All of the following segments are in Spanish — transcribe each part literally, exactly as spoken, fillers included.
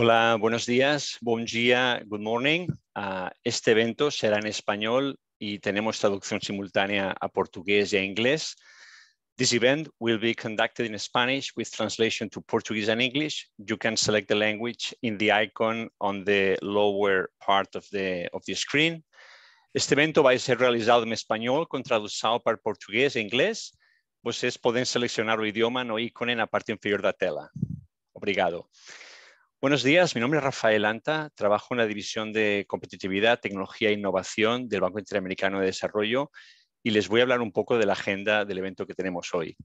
Hola, buenos días, buen día, good morning. Uh, este evento será en español y tenemos traducción simultánea a portugués y a inglés. This event will be conducted in Spanish with translation to Portuguese and English. You can select the language in the icon on the lower part of the, of the screen. Este evento vai ser realizado em espanhol com tradução para português e inglês. Vocês podem selecionar o idioma no ícone na parte inferior da tela. Obrigado. Buenos días, mi nombre es Rafael Anta, trabajo en la División de Competitividad, Tecnología e Innovación del Banco Interamericano de Desarrollo y les voy a hablar un poco de la agenda del evento que tenemos hoy.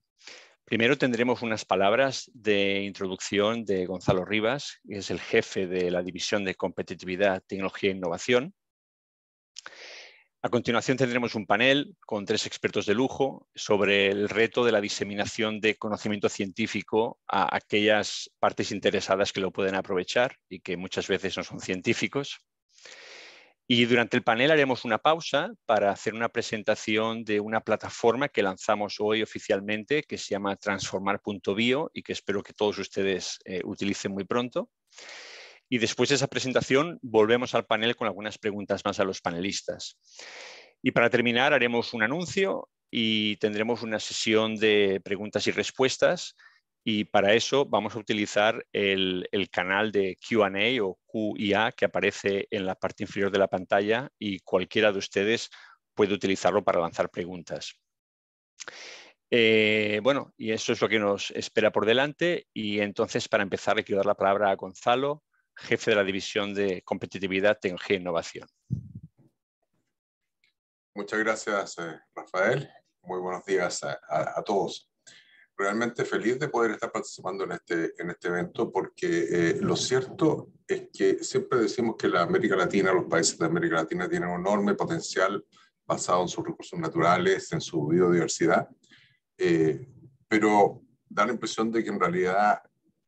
Primero tendremos unas palabras de introducción de Gonzalo Rivas, que es el jefe de la División de Competitividad, Tecnología e Innovación. A continuación tendremos un panel con tres expertos de lujo sobre el reto de la diseminación de conocimiento científico a aquellas partes interesadas que lo pueden aprovechar y que muchas veces no son científicos. Y durante el panel haremos una pausa para hacer una presentación de una plataforma que lanzamos hoy oficialmente que se llama transformar punto bio y que espero que todos ustedes eh, utilicen muy pronto. Y después de esa presentación volvemos al panel con algunas preguntas más a los panelistas. Y para terminar haremos un anuncio y tendremos una sesión de preguntas y respuestas y para eso vamos a utilizar el, el canal de Q and A o Q y A que aparece en la parte inferior de la pantalla y cualquiera de ustedes puede utilizarlo para lanzar preguntas. Eh, bueno, y eso es lo que nos espera por delante y entonces para empezar le quiero dar la palabra a Gonzalo, jefe de la División de Competitividad, Tecnología e Innovación. Muchas gracias, Rafael. Muy buenos días a, a, a todos. Realmente feliz de poder estar participando en este, en este evento porque eh, lo cierto es que siempre decimos que la América Latina, los países de América Latina tienen un enorme potencial basado en sus recursos naturales, en su biodiversidad, eh, pero da la impresión de que en realidad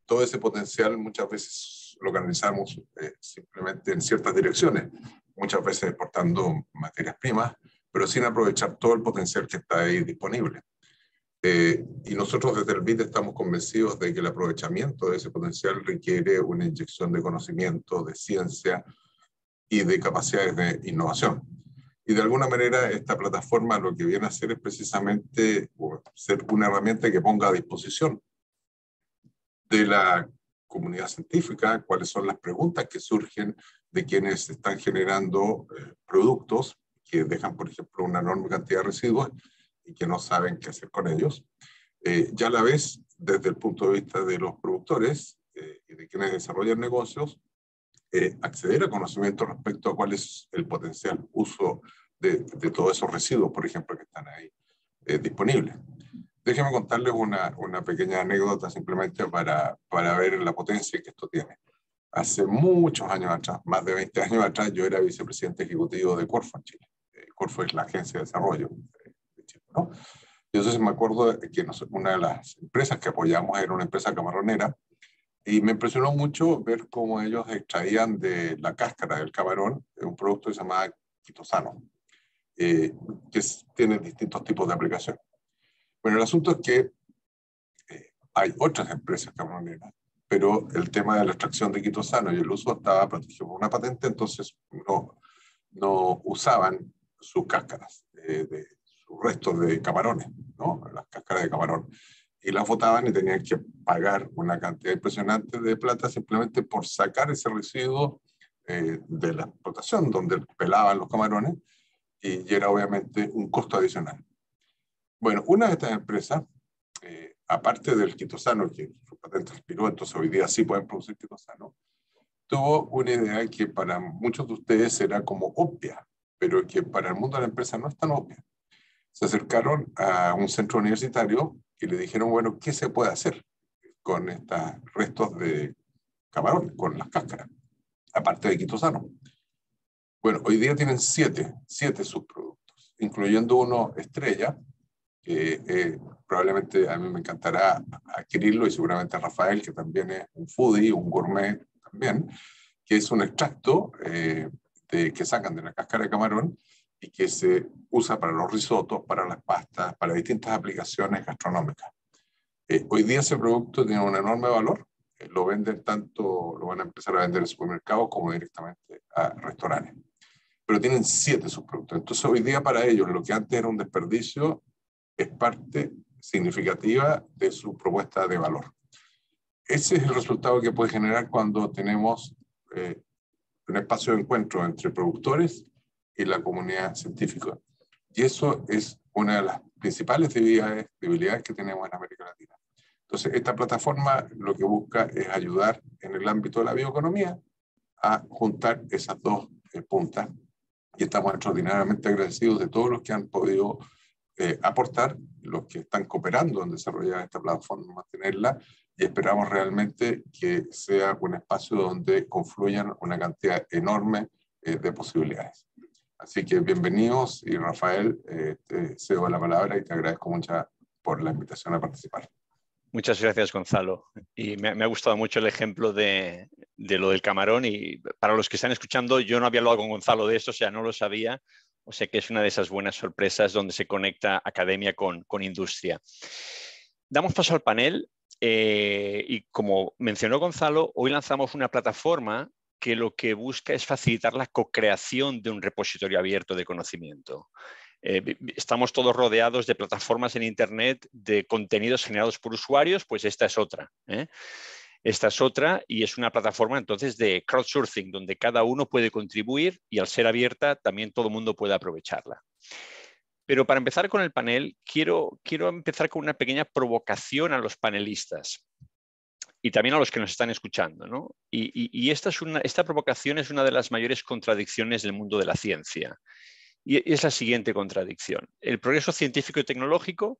todo ese potencial muchas veces lo canalizamos eh, simplemente en ciertas direcciones, muchas veces exportando materias primas, pero sin aprovechar todo el potencial que está ahí disponible. Eh, y nosotros desde el B I D estamos convencidos de que el aprovechamiento de ese potencial requiere una inyección de conocimiento, de ciencia y de capacidades de innovación. Y de alguna manera esta plataforma lo que viene a hacer es precisamente ser una herramienta que ponga a disposición de la comunidad científica, cuáles son las preguntas que surgen de quienes están generando eh, productos que dejan, por ejemplo, una enorme cantidad de residuos y que no saben qué hacer con ellos. Eh, ya a la vez, desde el punto de vista de los productores eh, y de quienes desarrollan negocios, eh, acceder a conocimiento respecto a cuál es el potencial uso de, de todos esos residuos, por ejemplo, que están ahí eh, disponibles. Déjenme contarles una, una pequeña anécdota simplemente para, para ver la potencia que esto tiene. Hace muchos años atrás, más de veinte años atrás, yo era vicepresidente ejecutivo de Corfo en Chile. Corfo es la agencia de desarrollo de Chile, ¿no? Y entonces me acuerdo que nos, una de las empresas que apoyamos era una empresa camarronera y me impresionó mucho ver cómo ellos extraían de la cáscara del camarón un producto que se llamaba quitosano, eh, que es, tiene distintos tipos de aplicación. Bueno, el asunto es que eh, hay otras empresas camaroneras, pero el tema de la extracción de quitosano y el uso estaba protegido por una patente, entonces no, no usaban sus cáscaras, eh, de, sus restos de camarones, ¿no? Las cáscaras de camarón. Y las botaban y tenían que pagar una cantidad impresionante de plata simplemente por sacar ese residuo eh, de la explotación, donde pelaban los camarones, y era obviamente un costo adicional. Bueno, una de estas empresas, eh, aparte del quitosano, que su patente expiró, entonces hoy día sí pueden producir quitosano, tuvo una idea que para muchos de ustedes era como obvia, pero que para el mundo de la empresa no es tan obvia. Se acercaron a un centro universitario y le dijeron, bueno, ¿qué se puede hacer con estos restos de camarón, con las cáscaras, aparte de quitosano? Bueno, hoy día tienen siete, siete subproductos, incluyendo uno estrella, Eh, eh, probablemente a mí me encantará adquirirlo y seguramente a Rafael, que también es un foodie, un gourmet también, que es un extracto eh, de, que sacan de la cáscara de camarón y que se usa para los risotos, para las pastas, para distintas aplicaciones gastronómicas. Eh, hoy día ese producto tiene un enorme valor eh, lo venden tanto, lo van a empezar a vender en supermercados como directamente a restaurantes. Pero tienen siete subproductos. Entonces hoy día para ellos lo que antes era un desperdicio es parte significativa de su propuesta de valor. Ese es el resultado que puede generar cuando tenemos eh, un espacio de encuentro entre productores y la comunidad científica. Y eso es una de las principales debilidades, debilidades que tenemos en América Latina. Entonces, esta plataforma lo que busca es ayudar en el ámbito de la bioeconomía a juntar esas dos eh, puntas. Y estamos extraordinariamente agradecidos de todos los que han podido eh, aportar, los que están cooperando en desarrollar esta plataforma, mantenerla, y esperamos realmente que sea un espacio donde confluyan una cantidad enorme eh, de posibilidades. Así que bienvenidos, y Rafael, eh, te cedo la palabra y te agradezco mucho por la invitación a participar. Muchas gracias, Gonzalo. Y me, me ha gustado mucho el ejemplo de, de lo del camarón, y para los que están escuchando, yo no había hablado con Gonzalo de esto, o sea, no lo sabía. O sea que es una de esas buenas sorpresas donde se conecta academia con, con industria. Damos paso al panel. Eh, y como mencionó Gonzalo, hoy lanzamos una plataforma que lo que busca es facilitar la co-creación de un repositorio abierto de conocimiento. Eh, estamos todos rodeados de plataformas en Internet de contenidos generados por usuarios, pues esta es otra. ¿eh? Esta es otra, y es una plataforma entonces de crowdsourcing, donde cada uno puede contribuir y al ser abierta también todo el mundo puede aprovecharla. Pero para empezar con el panel, quiero, quiero empezar con una pequeña provocación a los panelistas y también a los que nos están escuchando, ¿no? Y, y, y esta, es una, esta provocación es una de las mayores contradicciones del mundo de la ciencia. Y es la siguiente contradicción. El progreso científico y tecnológico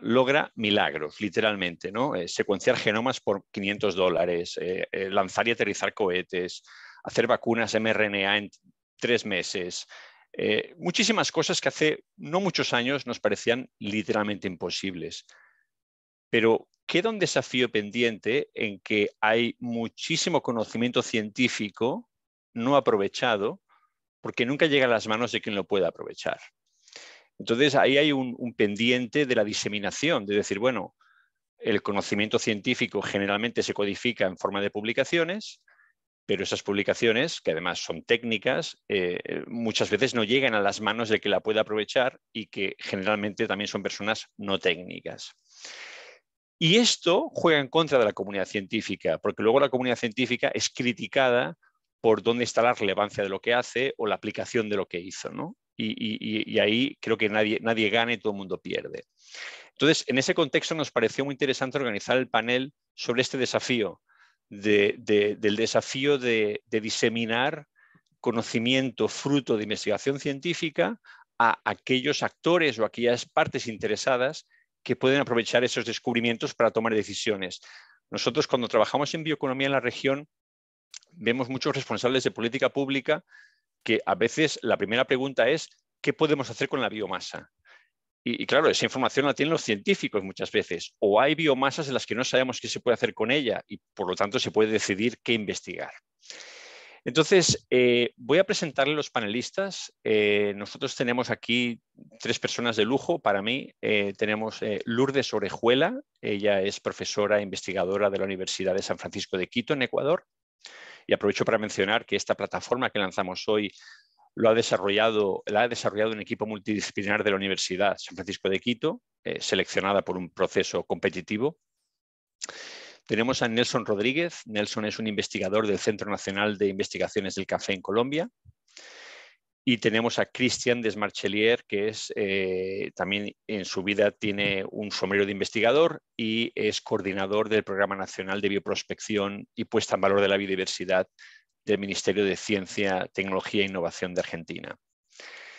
logra milagros, literalmente, ¿no? Eh, secuenciar genomas por quinientos dólares, eh, eh, lanzar y aterrizar cohetes, hacer vacunas eme erre ene a en tres meses. Eh, muchísimas cosas que hace no muchos años nos parecían literalmente imposibles. Pero queda un desafío pendiente en que hay muchísimo conocimiento científico no aprovechado porque nunca llega a las manos de quien lo pueda aprovechar. Entonces ahí hay un, un pendiente de la diseminación, de decir, bueno, el conocimiento científico generalmente se codifica en forma de publicaciones, pero esas publicaciones, que además son técnicas, eh, muchas veces no llegan a las manos de que la pueda aprovechar y que generalmente también son personas no técnicas. Y esto juega en contra de la comunidad científica, porque luego la comunidad científica es criticada por dónde está la relevancia de lo que hace o la aplicación de lo que hizo, ¿no? Y, y, y ahí creo que nadie, nadie gana y todo el mundo pierde. Entonces, en ese contexto nos pareció muy interesante organizar el panel sobre este desafío, De, de, del desafío de, de diseminar conocimiento fruto de investigación científica a aquellos actores o aquellas partes interesadas que pueden aprovechar esos descubrimientos para tomar decisiones. Nosotros, cuando trabajamos en bioeconomía en la región, vemos muchos responsables de política pública que a veces la primera pregunta es ¿qué podemos hacer con la biomasa? Y, y claro, esa información la tienen los científicos muchas veces. O hay biomasas en las que no sabemos qué se puede hacer con ella y por lo tanto se puede decidir qué investigar. Entonces, eh, voy a presentarle a los panelistas. Eh, nosotros tenemos aquí tres personas de lujo para mí. Eh, tenemos eh, Lourdes Orejuela. Ella es profesora e investigadora de la Universidad de San Francisco de Quito, en Ecuador. Y aprovecho para mencionar que esta plataforma que lanzamos hoy Lo ha desarrollado, la ha desarrollado un equipo multidisciplinar de la Universidad San Francisco de Quito, eh, seleccionada por un proceso competitivo. Tenemos a Nelson Rodríguez. Nelson es un investigador del Centro Nacional de Investigaciones del Café en Colombia. Y tenemos a Christian Desmarchelier, que es, eh, también en su vida tiene un sombrero de investigador y es coordinador del Programa Nacional de Bioprospección y Puesta en Valor de la Biodiversidad del Ministerio de Ciencia, Tecnología e Innovación de Argentina.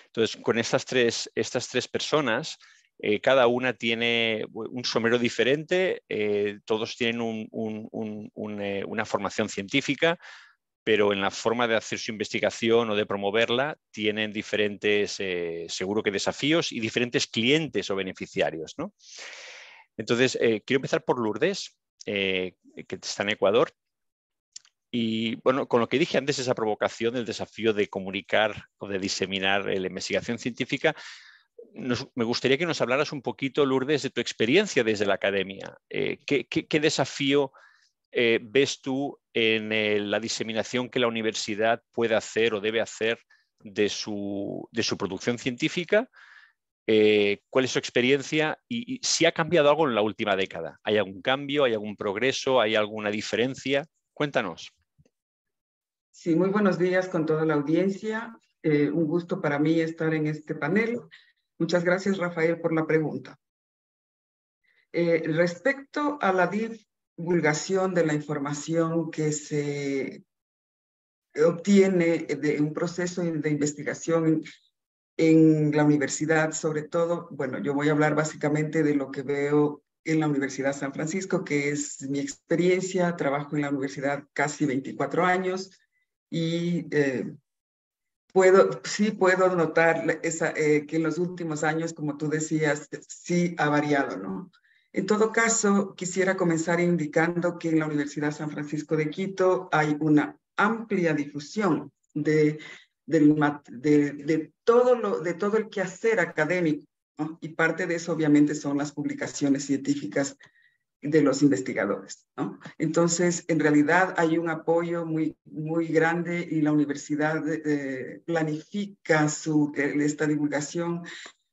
Entonces, con estas tres, estas tres personas, eh, cada una tiene un sombrero diferente, eh, todos tienen un, un, un, un, eh, una formación científica, pero en la forma de hacer su investigación o de promoverla tienen diferentes, eh, seguro que desafíos y diferentes clientes o beneficiarios, ¿no? Entonces, eh, quiero empezar por Lourdes, eh, que está en Ecuador. Y bueno, con lo que dije antes, esa provocación del desafío de comunicar o de diseminar eh, la investigación científica, nos, me gustaría que nos hablaras un poquito, Lourdes, de tu experiencia desde la academia. Eh, ¿qué, qué, qué desafío eh, ves tú en eh, la diseminación que la universidad puede hacer o debe hacer de su, de su producción científica? Eh, ¿Cuál es su experiencia y, y si ha cambiado algo en la última década? ¿Hay algún cambio? ¿Hay algún progreso? ¿Hay alguna diferencia? Cuéntanos. Sí, muy buenos días con toda la audiencia. Eh, un gusto para mí estar en este panel. Muchas gracias, Rafael, por la pregunta. Eh, respecto a la divulgación de la información que se obtiene de un proceso de investigación en, en la universidad, sobre todo, bueno, yo voy a hablar básicamente de lo que veo en la Universidad de San Francisco, que es mi experiencia. Trabajo en la universidad casi veinticuatro años y eh, Puedo, sí puedo notar esa, eh, que en los últimos años, como tú decías, sí ha variado, ¿no? En todo caso, quisiera comenzar indicando que en la Universidad San Francisco de Quito hay una amplia difusión de, del, de, de, todo, lo, de todo el quehacer académico, ¿no? Y parte de eso, obviamente, son las publicaciones científicas de los investigadores, ¿no? Entonces, en realidad hay un apoyo muy, muy grande y la universidad eh, planifica su, esta divulgación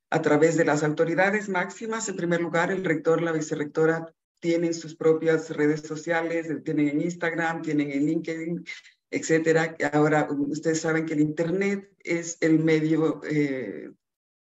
a través de las autoridades máximas. En primer lugar, el rector, la vicerrectora tienen sus propias redes sociales, tienen en Instagram, tienen en LinkedIn, etcétera. Ahora, ustedes saben que el Internet es el medio eh,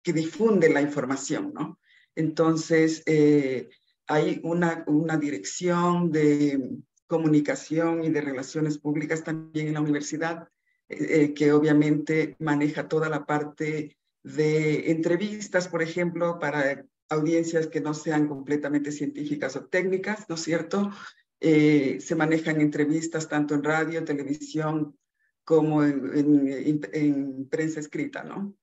que difunde la información, ¿no? Entonces, eh, hay una, una dirección de comunicación y de relaciones públicas también en la universidad eh, que obviamente maneja toda la parte de entrevistas, por ejemplo, para audiencias que no sean completamente científicas o técnicas, ¿no es cierto? Eh, se manejan entrevistas tanto en radio, televisión, como en, en, en, en prensa escrita, ¿no?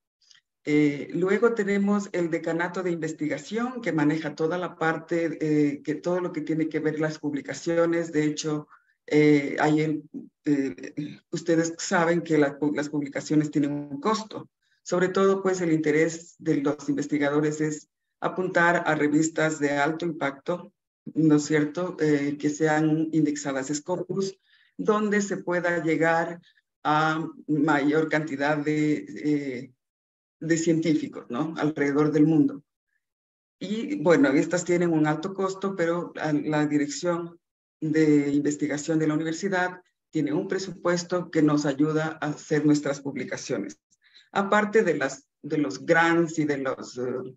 Eh, luego tenemos el decanato de investigación que maneja toda la parte, eh, que todo lo que tiene que ver las publicaciones. De hecho, eh, hay el, eh, ustedes saben que la, las publicaciones tienen un costo. Sobre todo, pues, el interés de los investigadores es apuntar a revistas de alto impacto, ¿no es cierto?, eh, que sean indexadas Scopus, donde se pueda llegar a mayor cantidad de eh, de científicos, ¿no? Alrededor del mundo. Y bueno, estas tienen un alto costo, pero la, la dirección de investigación de la universidad tiene un presupuesto que nos ayuda a hacer nuestras publicaciones. Aparte de, las, de los grants y de los uh,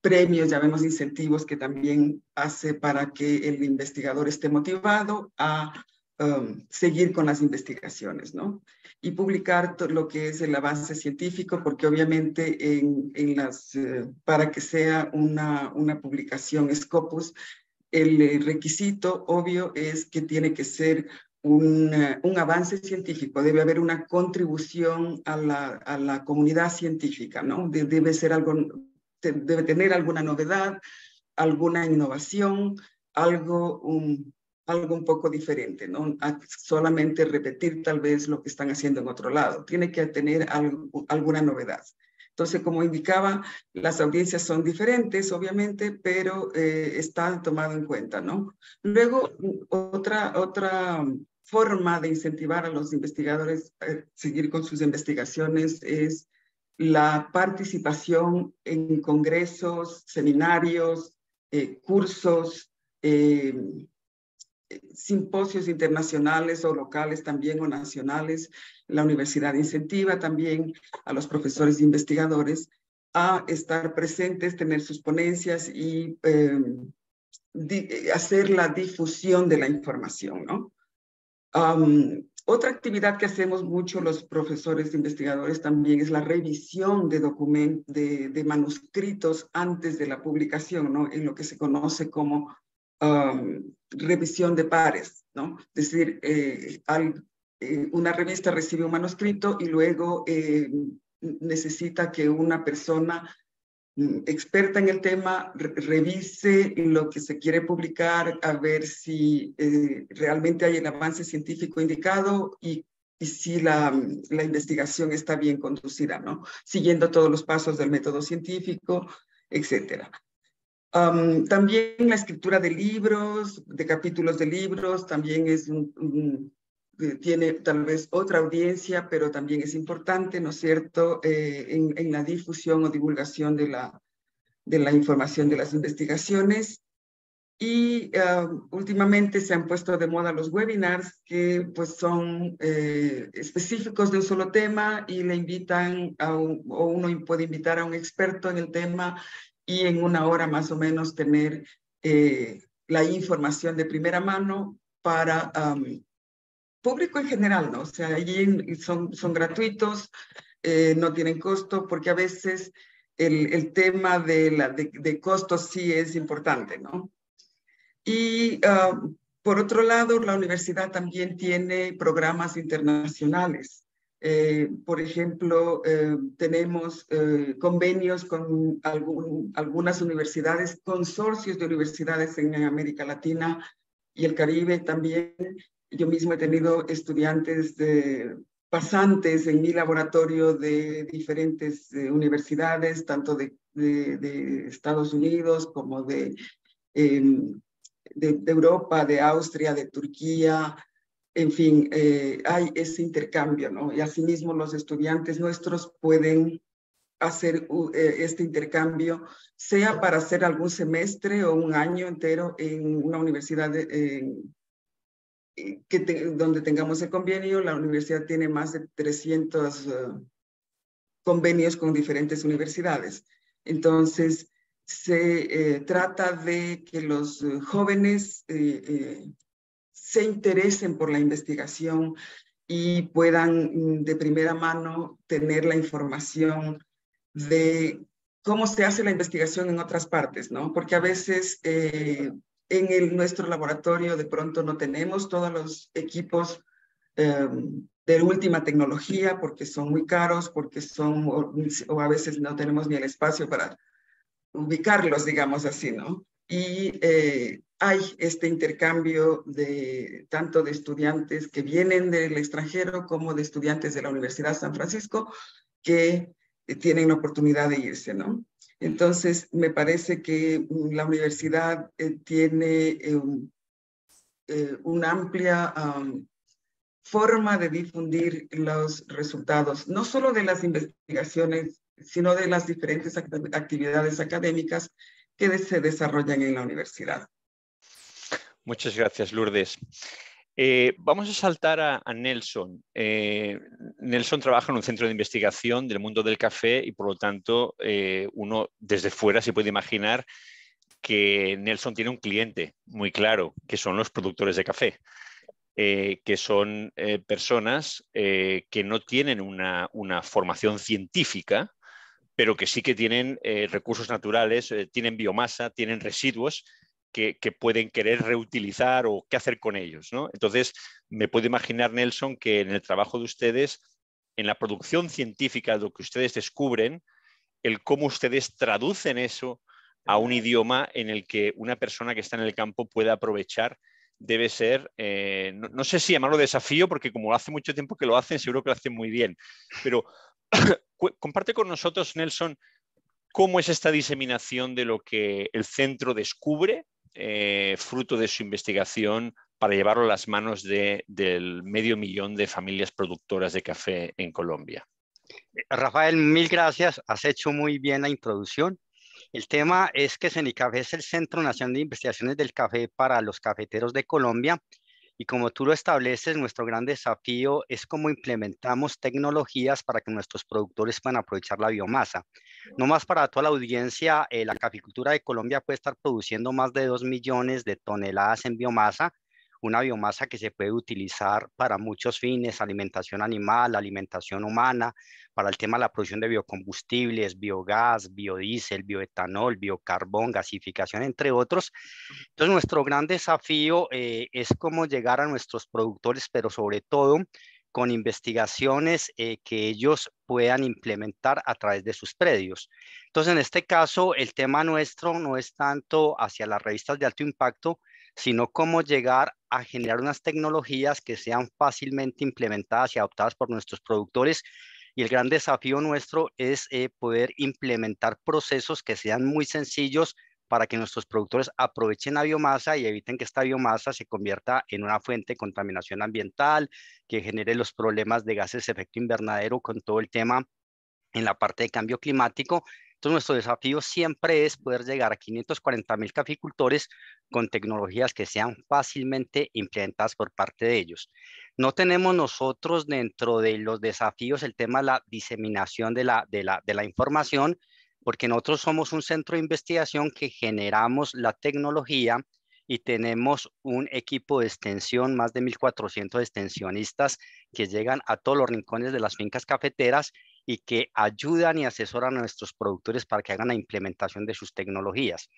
premios, llamemos incentivos, que también hace para que el investigador esté motivado a Um, seguir con las investigaciones, ¿no? Y publicar lo que es el avance científico, porque obviamente en, en las, eh, para que sea una, una publicación Scopus, el eh, requisito obvio es que tiene que ser un, uh, un avance científico, debe haber una contribución a la, a la comunidad científica, ¿no? De, debe ser algo, te, debe tener alguna novedad, alguna innovación, algo... Um, algo un poco diferente, no solamente repetir tal vez lo que están haciendo en otro lado. Tiene que tener algo, alguna novedad. Entonces, como indicaba, las audiencias son diferentes, obviamente, pero eh, están tomadas en cuenta, ¿no? Luego, otra, otra forma de incentivar a los investigadores a seguir con sus investigaciones es la participación en congresos, seminarios, eh, cursos, eh, simposios internacionales o locales también o nacionales. La universidad incentiva también a los profesores e investigadores a estar presentes, tener sus ponencias y eh, di, hacer la difusión de la información, ¿no? Um, otra actividad que hacemos mucho los profesores e investigadores también es la revisión de, document, de, de manuscritos antes de la publicación, ¿no? En lo que se conoce como Um, revisión de pares, ¿no? Es decir, eh, al, eh, una revista recibe un manuscrito y luego eh, necesita que una persona mm, experta en el tema re revise lo que se quiere publicar, a ver si eh, realmente hay el avance científico indicado y, y si la, la investigación está bien conducida, ¿no? Siguiendo todos los pasos del método científico, etcétera. Um, también la escritura de libros, de capítulos de libros, también es un, un, tiene tal vez otra audiencia, pero también es importante, ¿no es cierto?, eh, en, en la difusión o divulgación de la, de la información de las investigaciones. Y uh, últimamente se han puesto de moda los webinars que pues son eh, específicos de un solo tema y le invitan a un, o uno puede invitar a un experto en el tema y en una hora más o menos tener eh, la información de primera mano para um, público en general, ¿no? O sea, allí son, son gratuitos, eh, no tienen costo, porque a veces el, el tema de, la, de, de costos sí es importante, ¿no? Y uh, por otro lado, la universidad también tiene programas internacionales. Eh, por ejemplo, eh, tenemos eh, convenios con algún, algunas universidades, consorcios de universidades en América Latina y el Caribe también. Yo mismo he tenido estudiantes de, pasantes en mi laboratorio de diferentes eh, universidades, tanto de, de, de Estados Unidos como de... Eh, De, de Europa, de Austria, de Turquía, en fin, eh, hay ese intercambio, ¿no? Y asimismo los estudiantes nuestros pueden hacer uh, este intercambio, sea para hacer algún semestre o un año entero en una universidad de, eh, que te, donde tengamos el convenio. La universidad tiene más de trescientos uh, convenios con diferentes universidades. Entonces, se eh, trata de que los jóvenes eh, eh, se interesen por la investigación y puedan de primera mano tener la información de cómo se hace la investigación en otras partes, ¿no? Porque a veces eh, en el, nuestro laboratorio de pronto no tenemos todos los equipos eh, de última tecnología porque son muy caros, porque son, o, o a veces no tenemos ni el espacio para ubicarlos, digamos así, ¿no? Y eh, hay este intercambio de tanto de estudiantes que vienen del extranjero como de estudiantes de la Universidad de San Francisco que tienen la oportunidad de irse, ¿no? Entonces, me parece que la universidad eh, tiene eh, eh, una amplia um, forma de difundir los resultados, no solo de las investigaciones, sino de las diferentes actividades académicas que se desarrollan en la universidad. Muchas gracias, Lourdes. Eh, vamos a saltar a, a Nelson. Eh, Nelson trabaja en un centro de investigación del mundo del café y, por lo tanto, eh, uno desde fuera se puede imaginar que Nelson tiene un cliente muy claro, que son los productores de café. Eh, que son eh, personas eh, que no tienen una, una formación científica, pero que sí que tienen eh, recursos naturales, eh, tienen biomasa, tienen residuos que, que pueden querer reutilizar o qué hacer con ellos, ¿no? Entonces, me puedo imaginar, Nelson, que en el trabajo de ustedes, en la producción científica de lo que ustedes descubren, el cómo ustedes traducen eso a un idioma en el que una persona que está en el campo pueda aprovechar debe ser, eh, no, no sé si llamarlo desafío, porque como hace mucho tiempo que lo hacen, seguro que lo hacen muy bien. Pero comparte con nosotros, Nelson, cómo es esta diseminación de lo que el centro descubre, eh, fruto de su investigación, para llevarlo a las manos de, del medio millón de familias productoras de café en Colombia. Rafael, mil gracias. Has hecho muy bien la introducción. El tema es que CENICAFE es el Centro Nacional de Investigaciones del Café para los cafeteros de Colombia y, como tú lo estableces, nuestro gran desafío es cómo implementamos tecnologías para que nuestros productores puedan aprovechar la biomasa. No más para toda la audiencia, eh, la caficultura de Colombia puede estar produciendo más de dos millones de toneladas en biomasa, una biomasa que se puede utilizar para muchos fines: alimentación animal, alimentación humana, para el tema de la producción de biocombustibles, biogás, biodiesel, bioetanol, biocarbón, gasificación, entre otros. Entonces, nuestro gran desafío eh, es cómo llegar a nuestros productores, pero sobre todo con investigaciones eh, que ellos puedan implementar a través de sus predios. Entonces, en este caso, el tema nuestro no es tanto hacia las revistas de alto impacto, sino cómo llegar a generar unas tecnologías que sean fácilmente implementadas y adoptadas por nuestros productores. Y el gran desafío nuestro es eh, poder implementar procesos que sean muy sencillos para que nuestros productores aprovechen la biomasa y eviten que esta biomasa se convierta en una fuente de contaminación ambiental, que genere los problemas de gases de efecto invernadero con todo el tema en la parte de cambio climático. Entonces, nuestro desafío siempre es poder llegar a quinientos cuarenta mil caficultores con tecnologías que sean fácilmente implementadas por parte de ellos. No tenemos nosotros dentro de los desafíos el tema de la diseminación de la, de la, de la información, porque nosotros somos un centro de investigación que generamos la tecnología y tenemos un equipo de extensión, más de mil cuatrocientos extensionistas que llegan a todos los rincones de las fincas cafeteras y que ayudan y asesoran a nuestros productores para que hagan la implementación de sus tecnologías.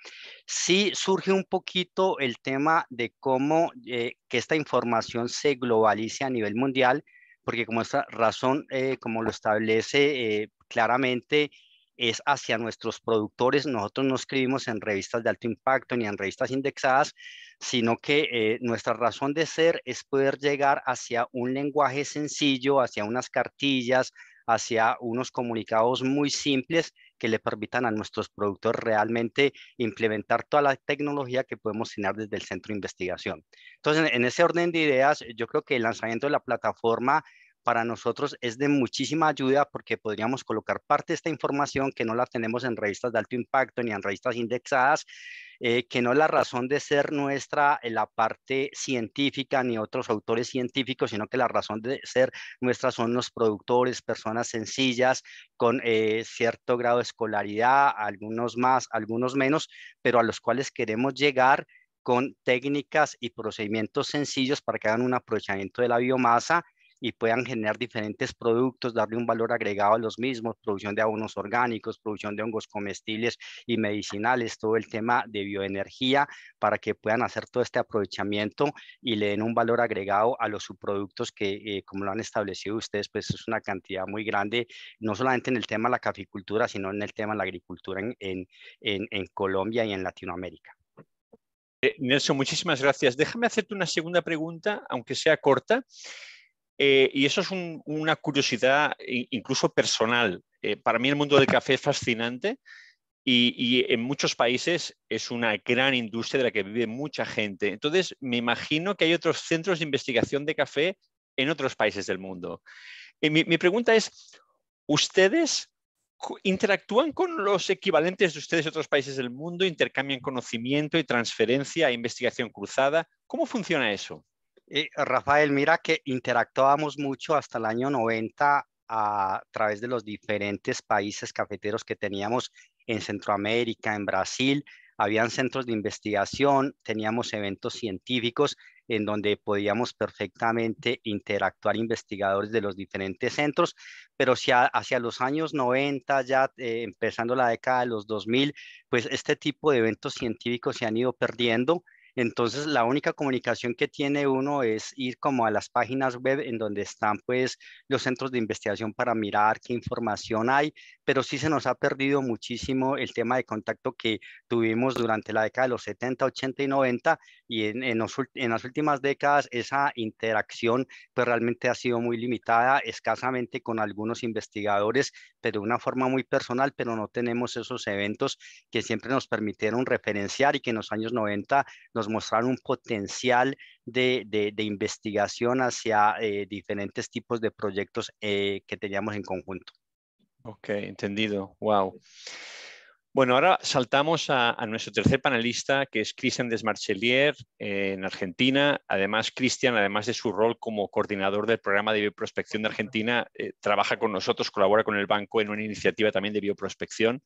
Sí surge un poquito el tema de cómo eh, que esta información se globalice a nivel mundial, porque como esta razón, eh, como lo establece eh, claramente, es hacia nuestros productores. Nosotros no escribimos en revistas de alto impacto ni en revistas indexadas, sino que eh, nuestra razón de ser es poder llegar hacia un lenguaje sencillo, hacia unas cartillas, hacia unos comunicados muy simples que le permitan a nuestros productores realmente implementar toda la tecnología que podemos generar desde el centro de investigación. Entonces, en ese orden de ideas, yo creo que el lanzamiento de la plataforma para nosotros es de muchísima ayuda, porque podríamos colocar parte de esta información que no la tenemos en revistas de alto impacto ni en revistas indexadas, eh, que no es la razón de ser nuestra en la parte científica ni otros autores científicos, sino que la razón de ser nuestra son los productores, personas sencillas con eh, cierto grado de escolaridad, algunos más, algunos menos, pero a los cuales queremos llegar con técnicas y procedimientos sencillos para que hagan un aprovechamiento de la biomasa y puedan generar diferentes productos, darle un valor agregado a los mismos, producción de abonos orgánicos, producción de hongos comestibles y medicinales, todo el tema de bioenergía, para que puedan hacer todo este aprovechamiento y le den un valor agregado a los subproductos que, eh, como lo han establecido ustedes, pues es una cantidad muy grande, no solamente en el tema de la caficultura, sino en el tema de la agricultura en, en, en, en Colombia y en Latinoamérica. Eh, Nelson, muchísimas gracias. Déjame hacerte una segunda pregunta, aunque sea corta. Eh, y eso es un, una curiosidad incluso personal. Eh, para mí el mundo del café es fascinante y, y en muchos países es una gran industria de la que vive mucha gente. Entonces, me imagino que hay otros centros de investigación de café en otros países del mundo. Eh, mi, mi pregunta es, ¿ustedes interactúan con los equivalentes de ustedes de otros países del mundo? ¿Intercambian conocimiento y transferencia e investigación cruzada? ¿Cómo funciona eso? Eh, Rafael, mira que interactuábamos mucho hasta el año noventa a través de los diferentes países cafeteros que teníamos en Centroamérica, en Brasil. Habían centros de investigación, teníamos eventos científicos en donde podíamos perfectamente interactuar investigadores de los diferentes centros, pero hacia, hacia los años noventa, ya eh, empezando la década de los dos mil, pues este tipo de eventos científicos se han ido perdiendo. Entonces, la única comunicación que tiene uno es ir como a las páginas web en donde están pues los centros de investigación para mirar qué información hay, pero sí se nos ha perdido muchísimo el tema de contacto que tuvimos durante la década de los setenta, ochenta y noventa, y en, en, los, en las últimas décadas esa interacción pues realmente ha sido muy limitada, escasamente con algunos investigadores, pero de una forma muy personal, pero no tenemos esos eventos que siempre nos permitieron referenciar y que en los años noventa nos mostrar un potencial de, de, de investigación hacia eh, diferentes tipos de proyectos eh, que teníamos en conjunto. Ok, entendido. Wow. Bueno, ahora saltamos a, a nuestro tercer panelista, que es Christian Desmarchelier, eh, en Argentina. Además, Christian, además de su rol como coordinador del programa de bioprospección de Argentina, eh, trabaja con nosotros, colabora con el banco en una iniciativa también de bioprospección.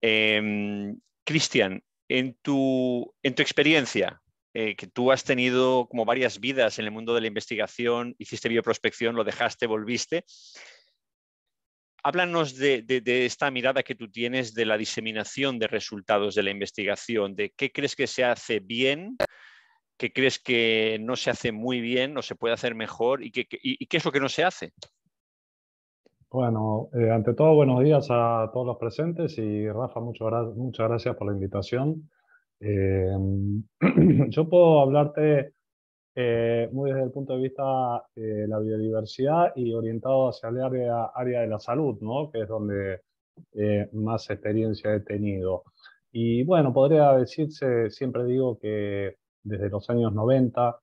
Eh, Christian, En tu, en tu experiencia, eh, que tú has tenido como varias vidas en el mundo de la investigación, hiciste bioprospección, lo dejaste, volviste. Háblanos de, de, de esta mirada que tú tienes de la diseminación de resultados de la investigación, de qué crees que se hace bien, qué crees que no se hace muy bien, no se puede hacer mejor y, que, que, y, y qué es lo que no se hace. Bueno, eh, ante todo, buenos días a todos los presentes y Rafa, mucho gra muchas gracias por la invitación. Eh, yo puedo hablarte eh, muy desde el punto de vista eh, de la biodiversidad y orientado hacia el área, área de la salud, ¿no? Que es donde eh, más experiencia he tenido. Y bueno, podría decirse, siempre digo que desde los años noventa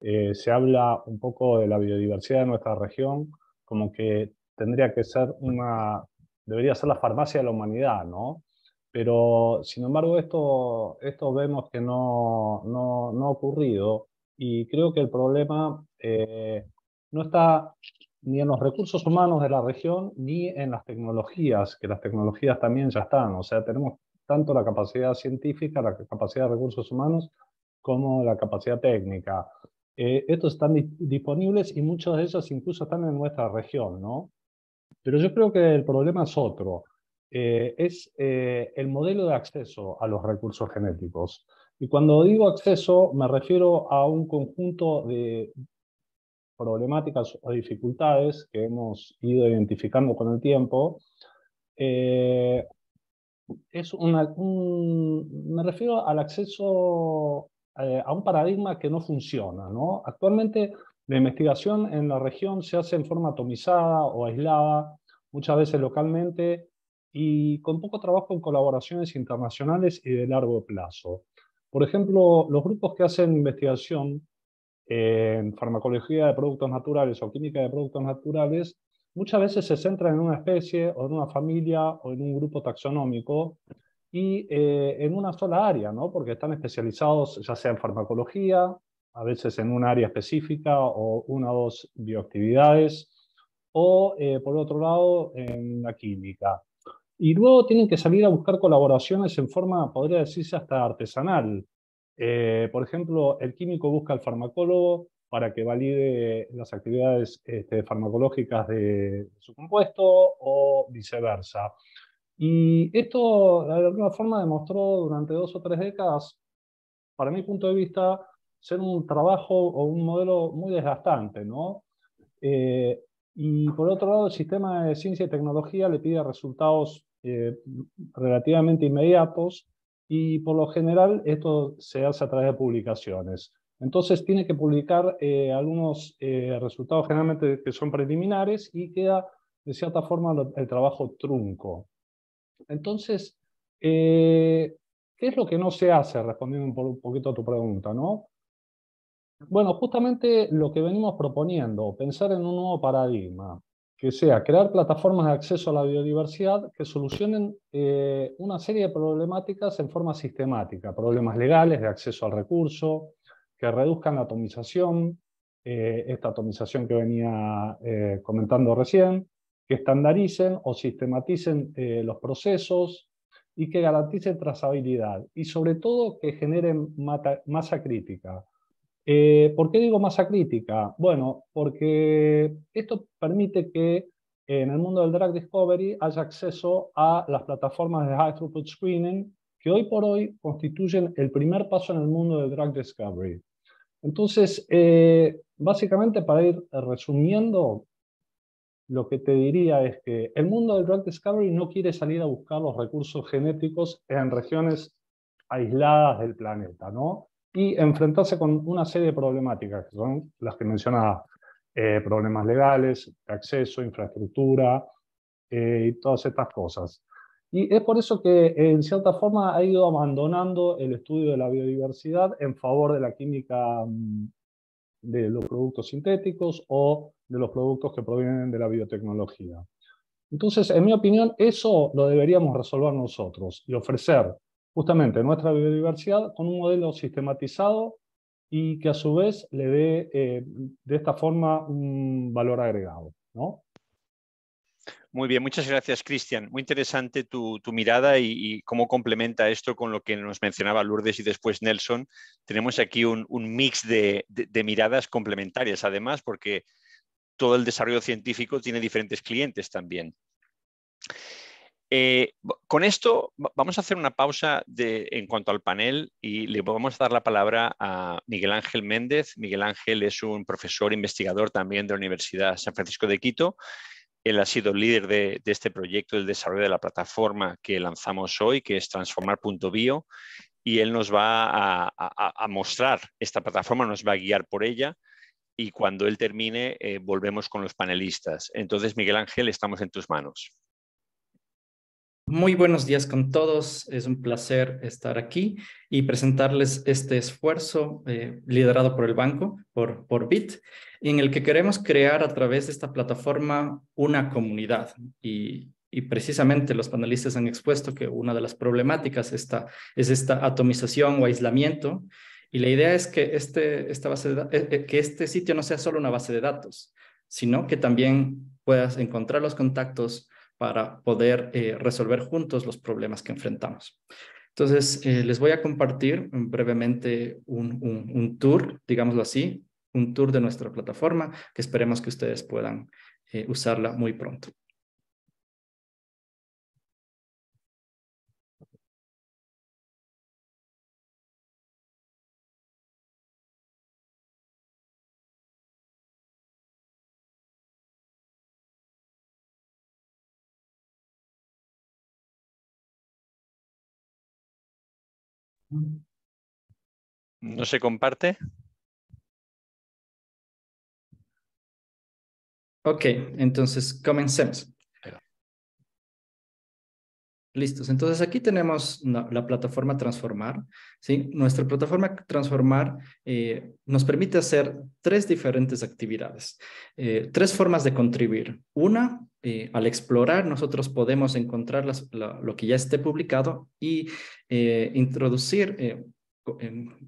eh, se habla un poco de la biodiversidad de nuestra región, como que tendría que ser una, debería ser la farmacia de la humanidad, ¿no? Pero sin embargo esto, esto vemos que no, no, no ha ocurrido, y creo que el problema eh, no está ni en los recursos humanos de la región, ni en las tecnologías, que las tecnologías también ya están. O sea, tenemos tanto la capacidad científica, la capacidad de recursos humanos, como la capacidad técnica. Eh, estos están di- disponibles y muchos de ellos incluso están en nuestra región, ¿no? Pero yo creo que el problema es otro. Eh, es eh, el modelo de acceso a los recursos genéticos. Y cuando digo acceso, me refiero a un conjunto de problemáticas o dificultades que hemos ido identificando con el tiempo. Eh, es una, un, me refiero al acceso eh, a un paradigma que no funciona, ¿no? Actualmente la investigación en la región se hace en forma atomizada o aislada, muchas veces localmente, y con poco trabajo en colaboraciones internacionales y de largo plazo. Por ejemplo, los grupos que hacen investigación en farmacología de productos naturales o química de productos naturales, muchas veces se centran en una especie o en una familia o en un grupo taxonómico y eh, en una sola área, ¿no? Porque están especializados ya sea en farmacología, a veces en un área específica o una o dos bioactividades, o eh, por otro lado en la química. Y luego tienen que salir a buscar colaboraciones en forma, podría decirse, hasta artesanal. Eh, por ejemplo, el químico busca al farmacólogo para que valide las actividades este, farmacológicas de su compuesto o viceversa. Y esto, de alguna forma, demostró durante dos o tres décadas, para mi punto de vista, ser un trabajo o un modelo muy desgastante, ¿no? Eh, y por otro lado, el sistema de ciencia y tecnología le pide resultados eh, relativamente inmediatos, y por lo general esto se hace a través de publicaciones. Entonces tiene que publicar eh, algunos eh, resultados generalmente que son preliminares, y queda de cierta forma lo, el trabajo trunco. Entonces, eh, ¿qué es lo que no se hace? Respondiendo un poquito a tu pregunta, ¿no? Bueno, justamente lo que venimos proponiendo, pensar en un nuevo paradigma, que sea crear plataformas de acceso a la biodiversidad que solucionen eh, una serie de problemáticas en forma sistemática, problemas legales de acceso al recurso, que reduzcan la atomización, eh, esta atomización que venía eh, comentando recién, que estandaricen o sistematicen eh, los procesos, y que garanticen trazabilidad, y sobre todo que generen mata, masa crítica. Eh, ¿Por qué digo masa crítica? Bueno, porque esto permite que en el mundo del drug discovery haya acceso a las plataformas de high throughput screening, que hoy por hoy constituyen el primer paso en el mundo del drug discovery. Entonces, eh, básicamente, para ir resumiendo, lo que te diría es que el mundo del drug discovery no quiere salir a buscar los recursos genéticos en regiones aisladas del planeta, ¿no? Y enfrentarse con una serie de problemáticas, que son las que mencionaba, eh, problemas legales, acceso, infraestructura, eh, y todas estas cosas. Y es por eso que, en cierta forma, ha ido abandonando el estudio de la biodiversidad en favor de la química de los productos sintéticos o de los productos que provienen de la biotecnología. Entonces, en mi opinión, eso lo deberíamos resolver nosotros y ofrecer justamente nuestra biodiversidad con un modelo sistematizado y que a su vez le dé eh, de esta forma un valor agregado, ¿no? Muy bien, muchas gracias, Christian. Muy interesante tu, tu mirada y, y cómo complementa esto con lo que nos mencionaba Lourdes y después Nelson. Tenemos aquí un, un mix de, de, de miradas complementarias, además, porque todo el desarrollo científico tiene diferentes clientes también. Eh, con esto vamos a hacer una pausa de, en cuanto al panel, y le vamos a dar la palabra a Miguel Ángel Méndez. Miguel Ángel es un profesor investigador también de la Universidad de San Francisco de Quito. Él ha sido líder de, de este proyecto del desarrollo de la plataforma que lanzamos hoy, que es transformar punto bio, y él nos va a, a, a mostrar esta plataforma, nos va a guiar por ella, y cuando él termine eh, volvemos con los panelistas. Entonces, Miguel Ángel, estamos en tus manos. Muy buenos días con todos, es un placer estar aquí y presentarles este esfuerzo eh, liderado por el banco, por, por B I T, en el que queremos crear a través de esta plataforma una comunidad y, y precisamente los panelistas han expuesto que una de las problemáticas esta, es esta atomización o aislamiento y la idea es que este, esta base de, que este sitio no sea solo una base de datos, sino que también puedas encontrar los contactos para poder eh, resolver juntos los problemas que enfrentamos. Entonces, eh, les voy a compartir brevemente un, un, un tour, digámoslo así, un tour de nuestra plataforma, que esperemos que ustedes puedan eh, usarla muy pronto. ¿No se comparte? Ok, entonces comencemos. Listos, entonces aquí tenemos la, la plataforma Transformar, ¿sí? Nuestra plataforma Transformar eh, nos permite hacer tres diferentes actividades, eh, tres formas de contribuir. Una, eh, al explorar nosotros podemos encontrar las, la, lo que ya esté publicado y eh, introducir eh,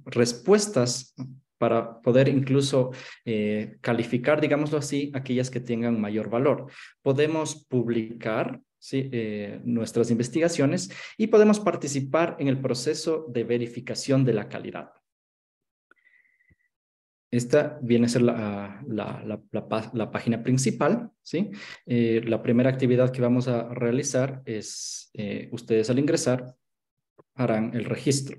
respuestas para poder incluso eh, calificar, digámoslo así, aquellas que tengan mayor valor. Podemos publicar Sí, eh, nuestras investigaciones y podemos participar en el proceso de verificación de la calidad. Esta viene a ser la, la, la, la, la página principal, ¿sí? Eh, la primera actividad que vamos a realizar es, eh, ustedes al ingresar harán el registro.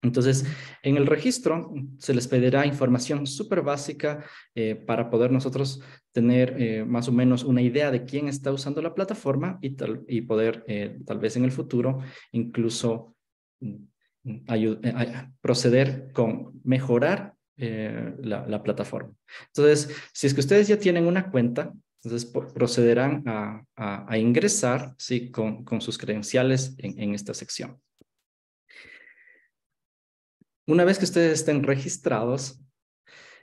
Entonces, en el registro se les pedirá información súper básica eh, para poder nosotros tener eh, más o menos una idea de quién está usando la plataforma y, tal, y poder eh, tal vez en el futuro incluso proceder con mejorar eh, la, la plataforma. Entonces, si es que ustedes ya tienen una cuenta, entonces procederán a, a, a ingresar, ¿sí? con, con sus credenciales en, en esta sección. Una vez que ustedes estén registrados,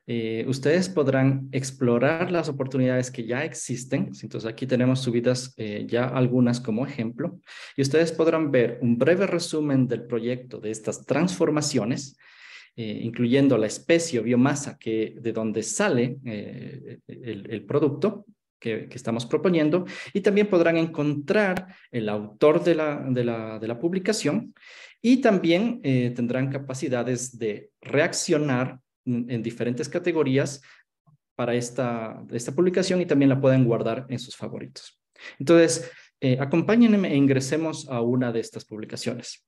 eh, ustedes podrán explorar las oportunidades que ya existen. Entonces aquí tenemos subidas eh, ya algunas como ejemplo. Y ustedes podrán ver un breve resumen del proyecto de estas transformaciones, eh, incluyendo la especie o biomasa que, de donde sale eh, el, el producto que, que estamos proponiendo. Y también podrán encontrar el autor de la, de la, de la publicación. Y también eh, tendrán capacidades de reaccionar en, en diferentes categorías para esta, esta publicación y también la pueden guardar en sus favoritos. Entonces, eh, acompáñenme e ingresemos a una de estas publicaciones.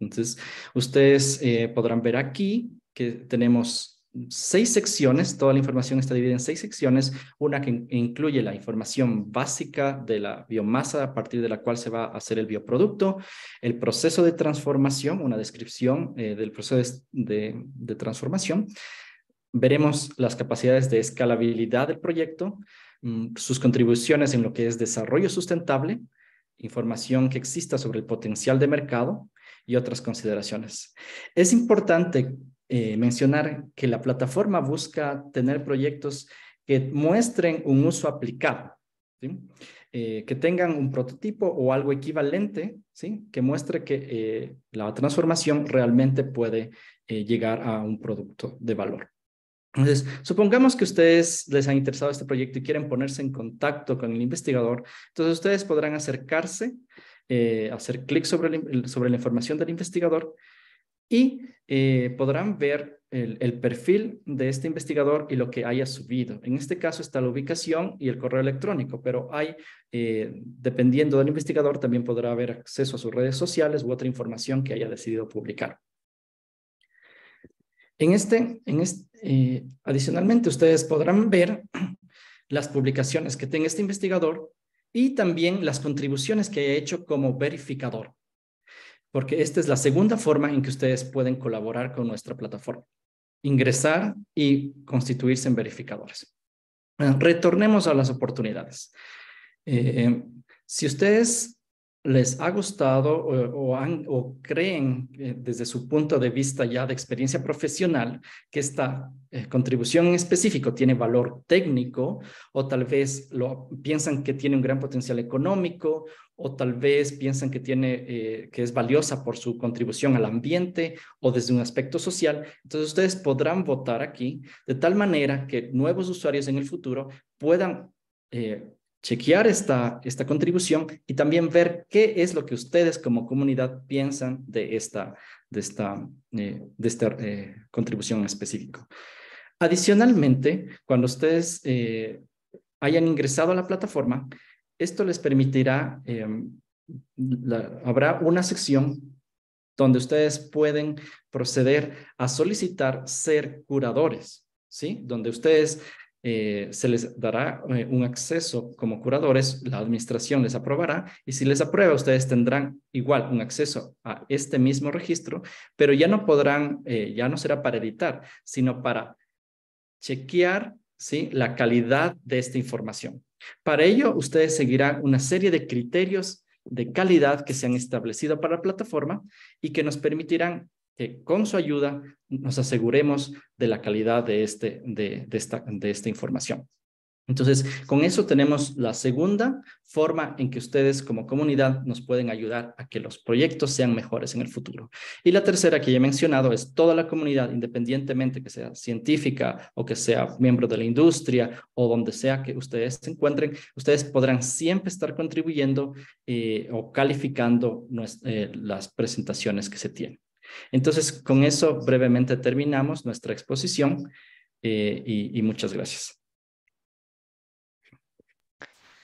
Entonces, ustedes eh, podrán ver aquí que tenemos seis secciones, toda la información está dividida en seis secciones, una que incluye la información básica de la biomasa a partir de la cual se va a hacer el bioproducto, el proceso de transformación, una descripción eh, del proceso de, de transformación, veremos las capacidades de escalabilidad del proyecto, sus contribuciones en lo que es desarrollo sustentable, información que exista sobre el potencial de mercado y otras consideraciones. Es importante Eh, mencionar que la plataforma busca tener proyectos que muestren un uso aplicado, ¿sí? eh, que tengan un prototipo o algo equivalente, ¿sí? que muestre que eh, la transformación realmente puede eh, llegar a un producto de valor. Entonces, supongamos que ustedes les ha interesado este proyecto y quieren ponerse en contacto con el investigador, entonces ustedes podrán acercarse, eh, hacer clic sobre, el, sobre la información del investigador y eh, podrán ver el, el perfil de este investigador y lo que haya subido. En este caso está la ubicación y el correo electrónico, pero hay, eh, dependiendo del investigador, también podrá haber acceso a sus redes sociales u otra información que haya decidido publicar. En este, en este, eh, adicionalmente, ustedes podrán ver las publicaciones que tenga este investigador y también las contribuciones que haya hecho como verificador, porque esta es la segunda forma en que ustedes pueden colaborar con nuestra plataforma, ingresar y constituirse en verificadores. Retornemos a las oportunidades. Eh, Si ustedes les ha gustado o, o, han, o creen eh, desde su punto de vista ya de experiencia profesional que esta eh, contribución en específico tiene valor técnico, o tal vez lo, piensan que tiene un gran potencial económico, o tal vez piensan que, tiene, eh, que es valiosa por su contribución al ambiente o desde un aspecto social, entonces ustedes podrán votar aquí de tal manera que nuevos usuarios en el futuro puedan eh, chequear esta, esta contribución y también ver qué es lo que ustedes como comunidad piensan de esta, de esta, eh, de esta eh, contribución en específico. Adicionalmente, cuando ustedes eh, hayan ingresado a la plataforma, esto les permitirá, eh, la, habrá una sección donde ustedes pueden proceder a solicitar ser curadores, ¿sí? Donde ustedes... Eh, se les dará eh, un acceso como curadores, la administración les aprobará y si les aprueba ustedes tendrán igual un acceso a este mismo registro, pero ya no podrán, eh, ya no será para editar, sino para chequear, ¿sí?, la calidad de esta información. Para ello, ustedes seguirán una serie de criterios de calidad que se han establecido para la plataforma y que nos permitirán que con su ayuda nos aseguremos de la calidad de, este, de, de, esta, de esta información. Entonces, con eso tenemos la segunda forma en que ustedes como comunidad nos pueden ayudar a que los proyectos sean mejores en el futuro. Y la tercera que ya he mencionado es toda la comunidad, independientemente que sea científica o que sea miembro de la industria o donde sea que ustedes se encuentren, ustedes podrán siempre estar contribuyendo eh, o calificando nuestra, eh, las presentaciones que se tienen. Entonces, con eso brevemente terminamos nuestra exposición eh, y, y muchas gracias.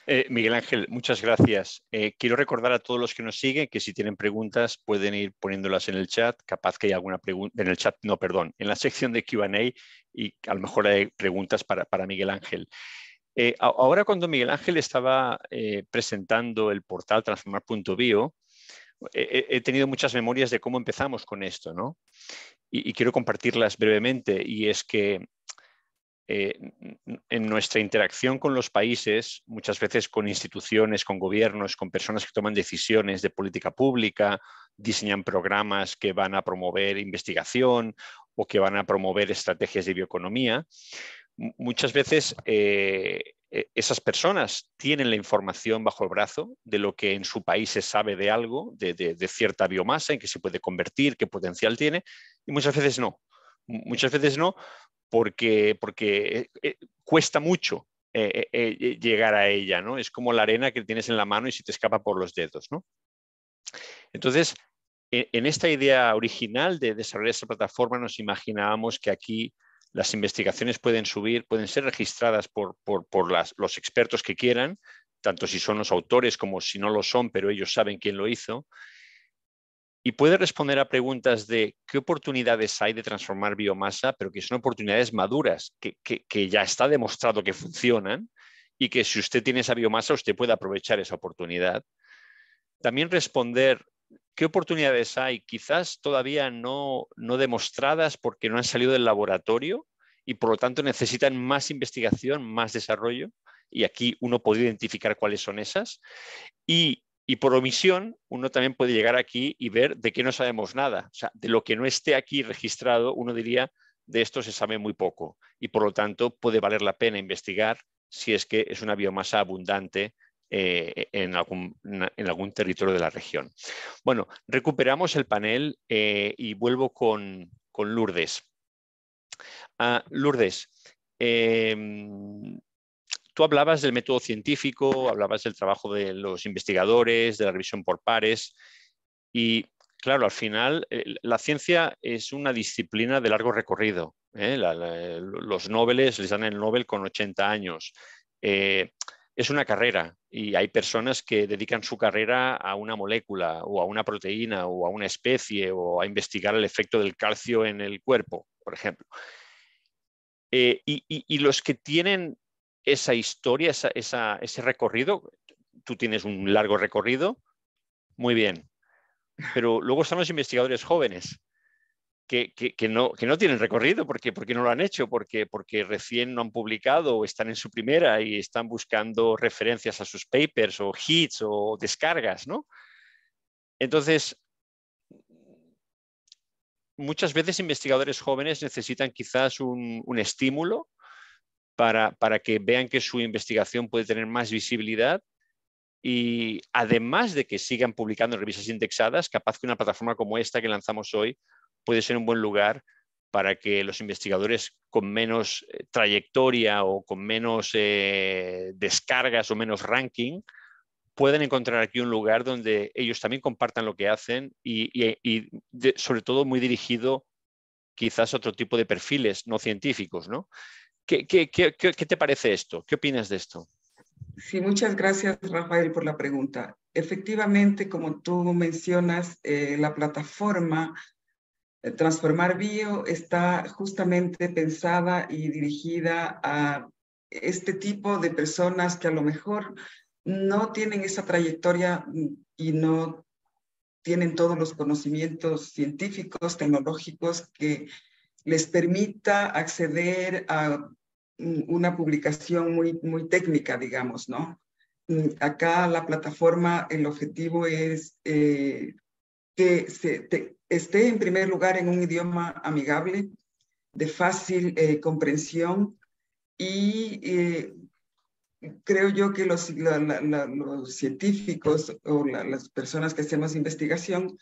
Eh, Miguel Ángel, muchas gracias. Eh, quiero recordar a todos los que nos siguen que si tienen preguntas pueden ir poniéndolas en el chat, capaz que hay alguna pregunta, en el chat, no, perdón, en la sección de Q and A y a lo mejor hay preguntas para, para Miguel Ángel. Eh, ahora cuando Miguel Ángel estaba eh, presentando el portal transformar punto bio, he tenido muchas memorias de cómo empezamos con esto, ¿no? Y, y quiero compartirlas brevemente. Y es que eh, en nuestra interacción con los países, muchas veces con instituciones, con gobiernos, con personas que toman decisiones de política pública, diseñan programas que van a promover investigación o que van a promover estrategias de bioeconomía, muchas veces... Eh, Esas personas tienen la información bajo el brazo de lo que en su país se sabe de algo, de, de, de cierta biomasa, en qué se puede convertir, qué potencial tiene, y muchas veces no. Muchas veces no porque, porque cuesta mucho eh, eh, llegar a ella, ¿no? Es como la arena que tienes en la mano y se te escapa por los dedos, ¿no? Entonces, en esta idea original de desarrollar esta plataforma nos imaginábamos que aquí las investigaciones pueden subir, pueden ser registradas por, por, por las, los expertos que quieran, tanto si son los autores como si no lo son, pero ellos saben quién lo hizo. Y puede responder a preguntas de qué oportunidades hay de transformar biomasa, pero que son oportunidades maduras, que, que, que ya está demostrado que funcionan y que si usted tiene esa biomasa, usted puede aprovechar esa oportunidad. También responder... ¿Qué oportunidades hay? Quizás todavía no, no demostradas porque no han salido del laboratorio y por lo tanto necesitan más investigación, más desarrollo, y aquí uno puede identificar cuáles son esas. Y, y por omisión uno también puede llegar aquí y ver de qué no sabemos nada. O sea, de lo que no esté aquí registrado uno diría de esto se sabe muy poco y por lo tanto puede valer la pena investigar si es que es una biomasa abundante Eh, en, algún, en algún territorio de la región. Bueno, recuperamos el panel eh, y vuelvo con, con Lourdes. Ah, Lourdes, eh, tú hablabas del método científico, hablabas del trabajo de los investigadores, de la revisión por pares y, claro, al final eh, la ciencia es una disciplina de largo recorrido. ¿eh? La, la, los nobeles les dan el Nobel con ochenta años. Eh, Es una carrera y hay personas que dedican su carrera a una molécula o a una proteína o a una especie o a investigar el efecto del calcio en el cuerpo, por ejemplo. Eh, y, y, y los que tienen esa historia, esa, esa, ese recorrido, tú tienes un largo recorrido, muy bien. Pero luego están los investigadores jóvenes que, que, que, no, que no tienen recorrido. ¿Por qué? ¿Por qué no lo han hecho? Porque, porque recién no han publicado o están en su primera y están buscando referencias a sus papers o hits o descargas, ¿no? Entonces, muchas veces investigadores jóvenes necesitan quizás un, un estímulo para, para que vean que su investigación puede tener más visibilidad. Y además de que sigan publicando en revistas indexadas, capaz que una plataforma como esta que lanzamos hoy puede ser un buen lugar para que los investigadores con menos trayectoria o con menos eh, descargas o menos ranking puedan encontrar aquí un lugar donde ellos también compartan lo que hacen y, y, y de, sobre todo muy dirigido quizás a otro tipo de perfiles no científicos, ¿no? ¿Qué, qué, qué, qué, qué te parece esto? ¿Qué opinas de esto? Sí, muchas gracias, Rafael, por la pregunta. Efectivamente, como tú mencionas, eh, la plataforma eh, transformar punto bio está justamente pensada y dirigida a este tipo de personas que a lo mejor no tienen esa trayectoria y no tienen todos los conocimientos científicos, tecnológicos que les permita acceder a una publicación muy, muy técnica, digamos, ¿no? Acá la plataforma, el objetivo es eh, que se, te, esté en primer lugar en un idioma amigable, de fácil eh, comprensión y eh, creo yo que los, la, la, la, los científicos o la, las personas que hacemos investigación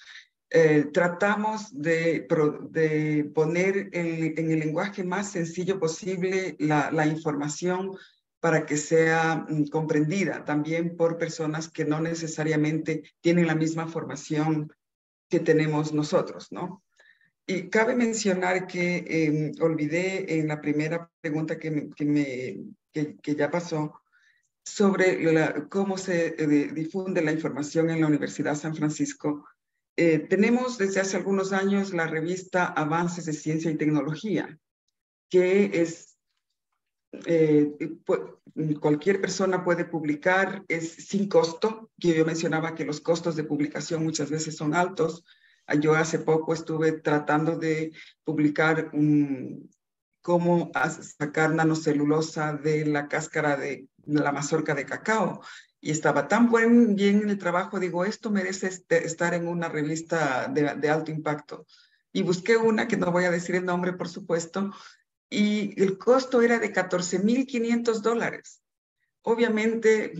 Eh, tratamos de, de poner en, en el lenguaje más sencillo posible la, la información para que sea comprendida también por personas que no necesariamente tienen la misma formación que tenemos nosotros, ¿no? Y cabe mencionar que eh, olvidé en la primera pregunta que, me, que, me, que, que ya pasó, sobre la, cómo se eh, difunde la información en la Universidad de San Francisco. Eh, tenemos desde hace algunos años la revista Avances de Ciencia y Tecnología, que es, eh, cualquier persona puede publicar, es sin costo. Yo mencionaba que los costos de publicación muchas veces son altos. Yo hace poco estuve tratando de publicar um, cómo sacar nanocelulosa de la cáscara de, de la mazorca de cacao. Y estaba tan buen, bien en el trabajo, digo, esto merece este, estar en una revista de, de alto impacto. Y busqué una, que no voy a decir el nombre, por supuesto, y el costo era de catorce mil quinientos dólares. Obviamente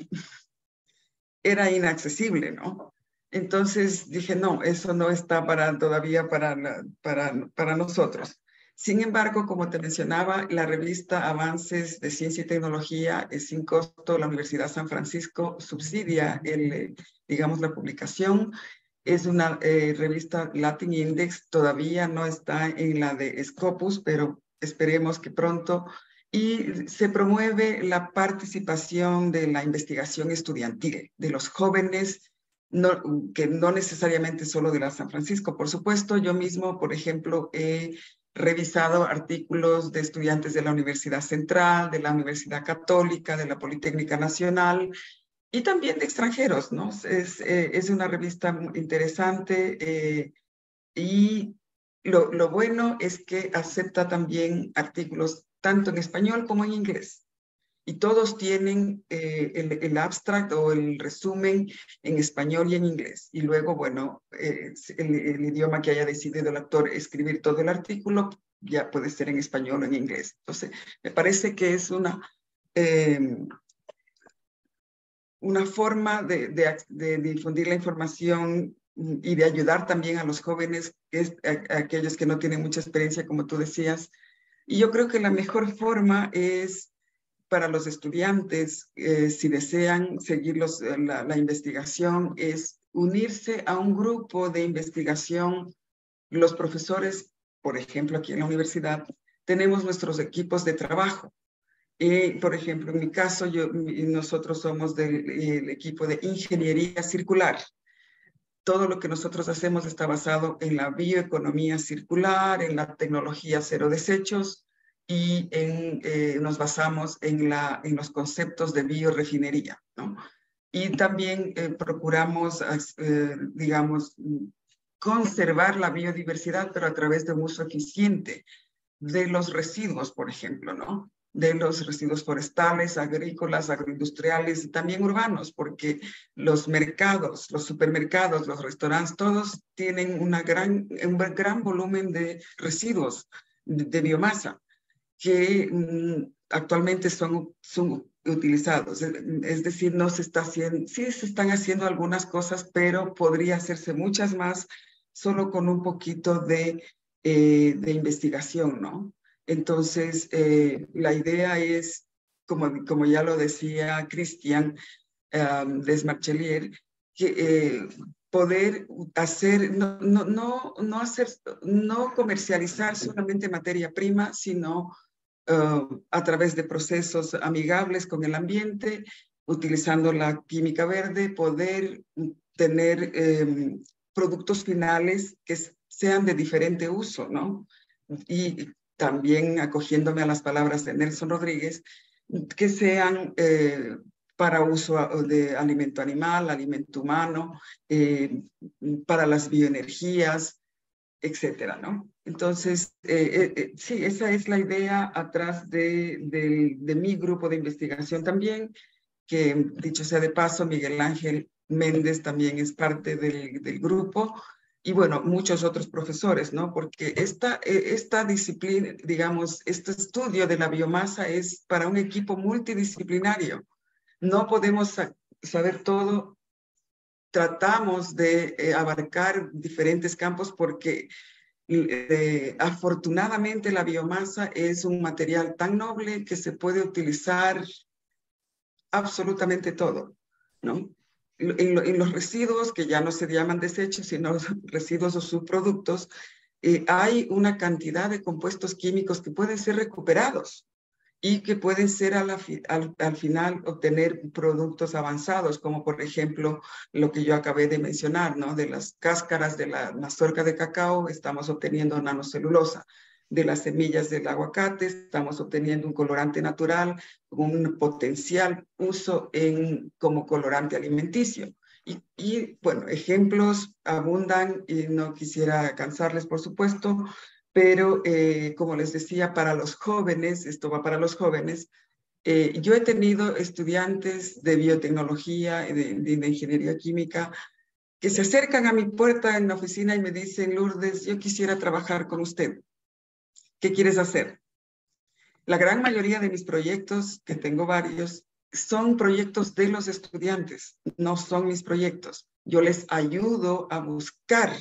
era inaccesible, ¿no? Entonces dije, no, eso no está para, todavía para, la, para, para nosotros. Sin embargo, como te mencionaba, la revista Avances de Ciencia y Tecnología es sin costo. La Universidad de San Francisco subsidia, el, digamos, la publicación. Es una eh, revista Latin Index, todavía no está en la de Scopus, pero esperemos que pronto. Y se promueve la participación de la investigación estudiantil, de los jóvenes, no, que no necesariamente solo de la San Francisco. Por supuesto, yo mismo, por ejemplo, he... Eh, revisado artículos de estudiantes de la Universidad Central, de la Universidad Católica, de la Politécnica Nacional y también de extranjeros, ¿no? Es, eh, es una revista interesante eh, y lo, lo bueno es que acepta también artículos tanto en español como en inglés. Y todos tienen eh, el, el abstract o el resumen en español y en inglés. Y luego, bueno, eh, el, el idioma que haya decidido el autor escribir todo el artículo, ya puede ser en español o en inglés. Entonces, me parece que es una, eh, una forma de, de, de difundir la información y de ayudar también a los jóvenes, que es, a, a aquellos que no tienen mucha experiencia, como tú decías. Y yo creo que la mejor forma es... para los estudiantes, eh, si desean seguir los, la, la investigación, es unirse a un grupo de investigación. Los profesores, por ejemplo, aquí en la universidad, tenemos nuestros equipos de trabajo. Eh, por ejemplo, en mi caso, yo, nosotros somos del el equipo de ingeniería circular. Todo lo que nosotros hacemos está basado en la bioeconomía circular, en la tecnología cero desechos, y en, eh, nos basamos en, la, en los conceptos de biorefinería, ¿no? Y también eh, procuramos, eh, digamos, conservar la biodiversidad, pero a través de un uso eficiente de los residuos, por ejemplo, ¿no? De los residuos forestales, agrícolas, agroindustriales y también urbanos, porque los mercados, los supermercados, los restaurantes, todos tienen una gran, un gran volumen de residuos de, de biomasa que mmm, actualmente son, son utilizados. Es decir, no se está haciendo, sí se están haciendo algunas cosas, pero podría hacerse muchas más solo con un poquito de, eh, de investigación, ¿no? Entonces, eh, la idea es, como, como ya lo decía Christian um, Desmarchelier, que eh, poder hacer, no, no, no, no, hacer, no comercializar solamente materia prima, sino uh, a través de procesos amigables con el ambiente, utilizando la química verde, poder tener eh, productos finales que sean de diferente uso, ¿no? Y también acogiéndome a las palabras de Nelson Rodríguez, que sean eh, para uso de alimento animal, alimento humano, eh, para las bioenergías, etcétera, ¿no? Entonces, eh, eh, sí, esa es la idea atrás de, de, de mi grupo de investigación también, que dicho sea de paso, Miguel Ángel Méndez también es parte del, del grupo, y bueno, muchos otros profesores, ¿no? Porque esta, esta disciplina, digamos, este estudio de la biomasa es para un equipo multidisciplinario. No podemos saber todo. Tratamos de eh, abarcar diferentes campos porque eh, afortunadamente la biomasa es un material tan noble que se puede utilizar absolutamente todo, ¿no? En, lo, en los residuos, que ya no se llaman desechos, sino residuos o subproductos, eh, hay una cantidad de compuestos químicos que pueden ser recuperados y que pueden ser a la fi, al, al final obtener productos avanzados, como por ejemplo lo que yo acabé de mencionar, ¿no? De las cáscaras de la mazorca de cacao estamos obteniendo nanocelulosa. De las semillas del aguacate estamos obteniendo un colorante natural, un potencial uso en, como colorante alimenticio. Y, y bueno, ejemplos abundan y no quisiera cansarles, por supuesto, pero eh, como les decía, para los jóvenes, esto va para los jóvenes, eh, yo he tenido estudiantes de biotecnología, de, de, de ingeniería química, que se acercan a mi puerta en la oficina y me dicen, Lourdes, yo quisiera trabajar con usted. ¿Qué quieres hacer? La gran mayoría de mis proyectos, que tengo varios, son proyectos de los estudiantes, no son mis proyectos. Yo les ayudo a buscar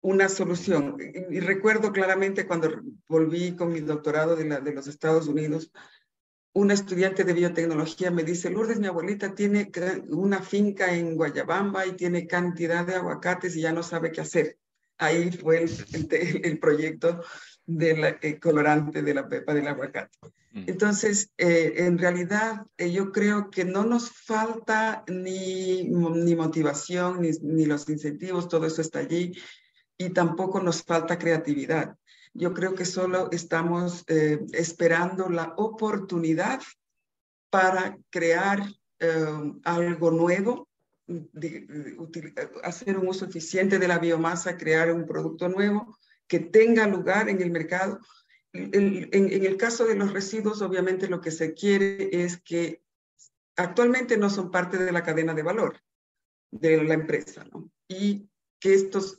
una solución. Y recuerdo claramente cuando volví con mi doctorado de, la, de los Estados Unidos, una estudiante de biotecnología me dice, Lourdes, mi abuelita tiene una finca en Guayabamba y tiene cantidad de aguacates y ya no sabe qué hacer. Ahí fue el, el, el proyecto del colorante de la pepa del aguacate. Entonces, eh, en realidad, eh, yo creo que no nos falta ni, ni motivación, ni, ni los incentivos, todo eso está allí, y tampoco nos falta creatividad. Yo creo que solo estamos eh, esperando la oportunidad para crear eh, algo nuevo, De, de, util, hacer un uso eficiente de la biomasa, crear un producto nuevo que tenga lugar en el mercado. En, en, en el caso de los residuos, obviamente lo que se quiere es que actualmente no son parte de la cadena de valor de la empresa, ¿no? Y que estos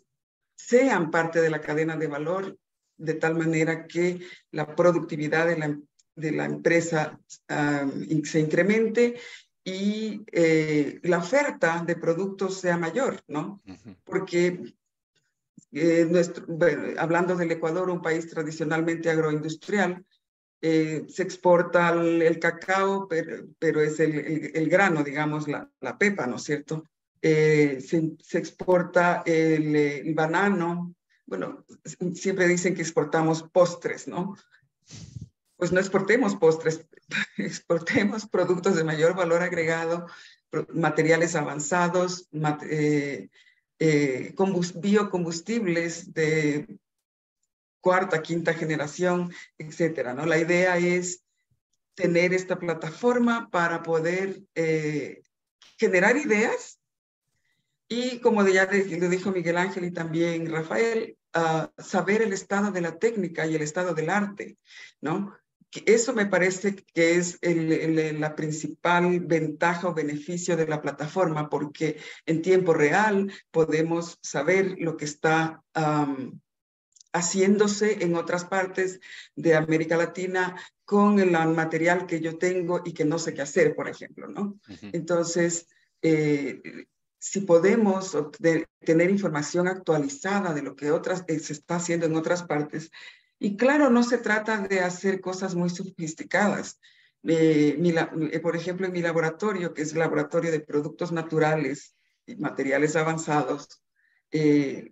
sean parte de la cadena de valor de tal manera que la productividad de la, de la empresa um, se incremente y eh, la oferta de productos sea mayor, ¿no? Porque, eh, nuestro, bueno, hablando del Ecuador, un país tradicionalmente agroindustrial, eh, se exporta el, el cacao, pero, pero es el, el, el grano, digamos, la, la pepa, ¿no es cierto? Eh, se, se exporta el, el banano. Bueno, siempre dicen que exportamos postres, ¿no? Pues no exportemos postres, exportemos productos de mayor valor agregado, materiales avanzados, mat eh, eh, biocombustibles de cuarta, quinta generación, etcétera, ¿no? La idea es tener esta plataforma para poder eh, generar ideas Y como ya lo dijo Miguel Ángel y también Rafael, uh, saber el estado de la técnica y el estado del arte, ¿no? Eso me parece que es el, el, la principal ventaja o beneficio de la plataforma, porque en tiempo real podemos saber lo que está um, haciéndose en otras partes de América Latina con el material que yo tengo y que no sé qué hacer, por ejemplo, ¿no? Uh-huh. Entonces, eh, si podemos obtener, tener información actualizada de lo que otras, eh, se está haciendo en otras partes. Y claro, no se trata de hacer cosas muy sofisticadas. Eh, mi, eh, por ejemplo, en mi laboratorio, que es el laboratorio de productos naturales y materiales avanzados, eh,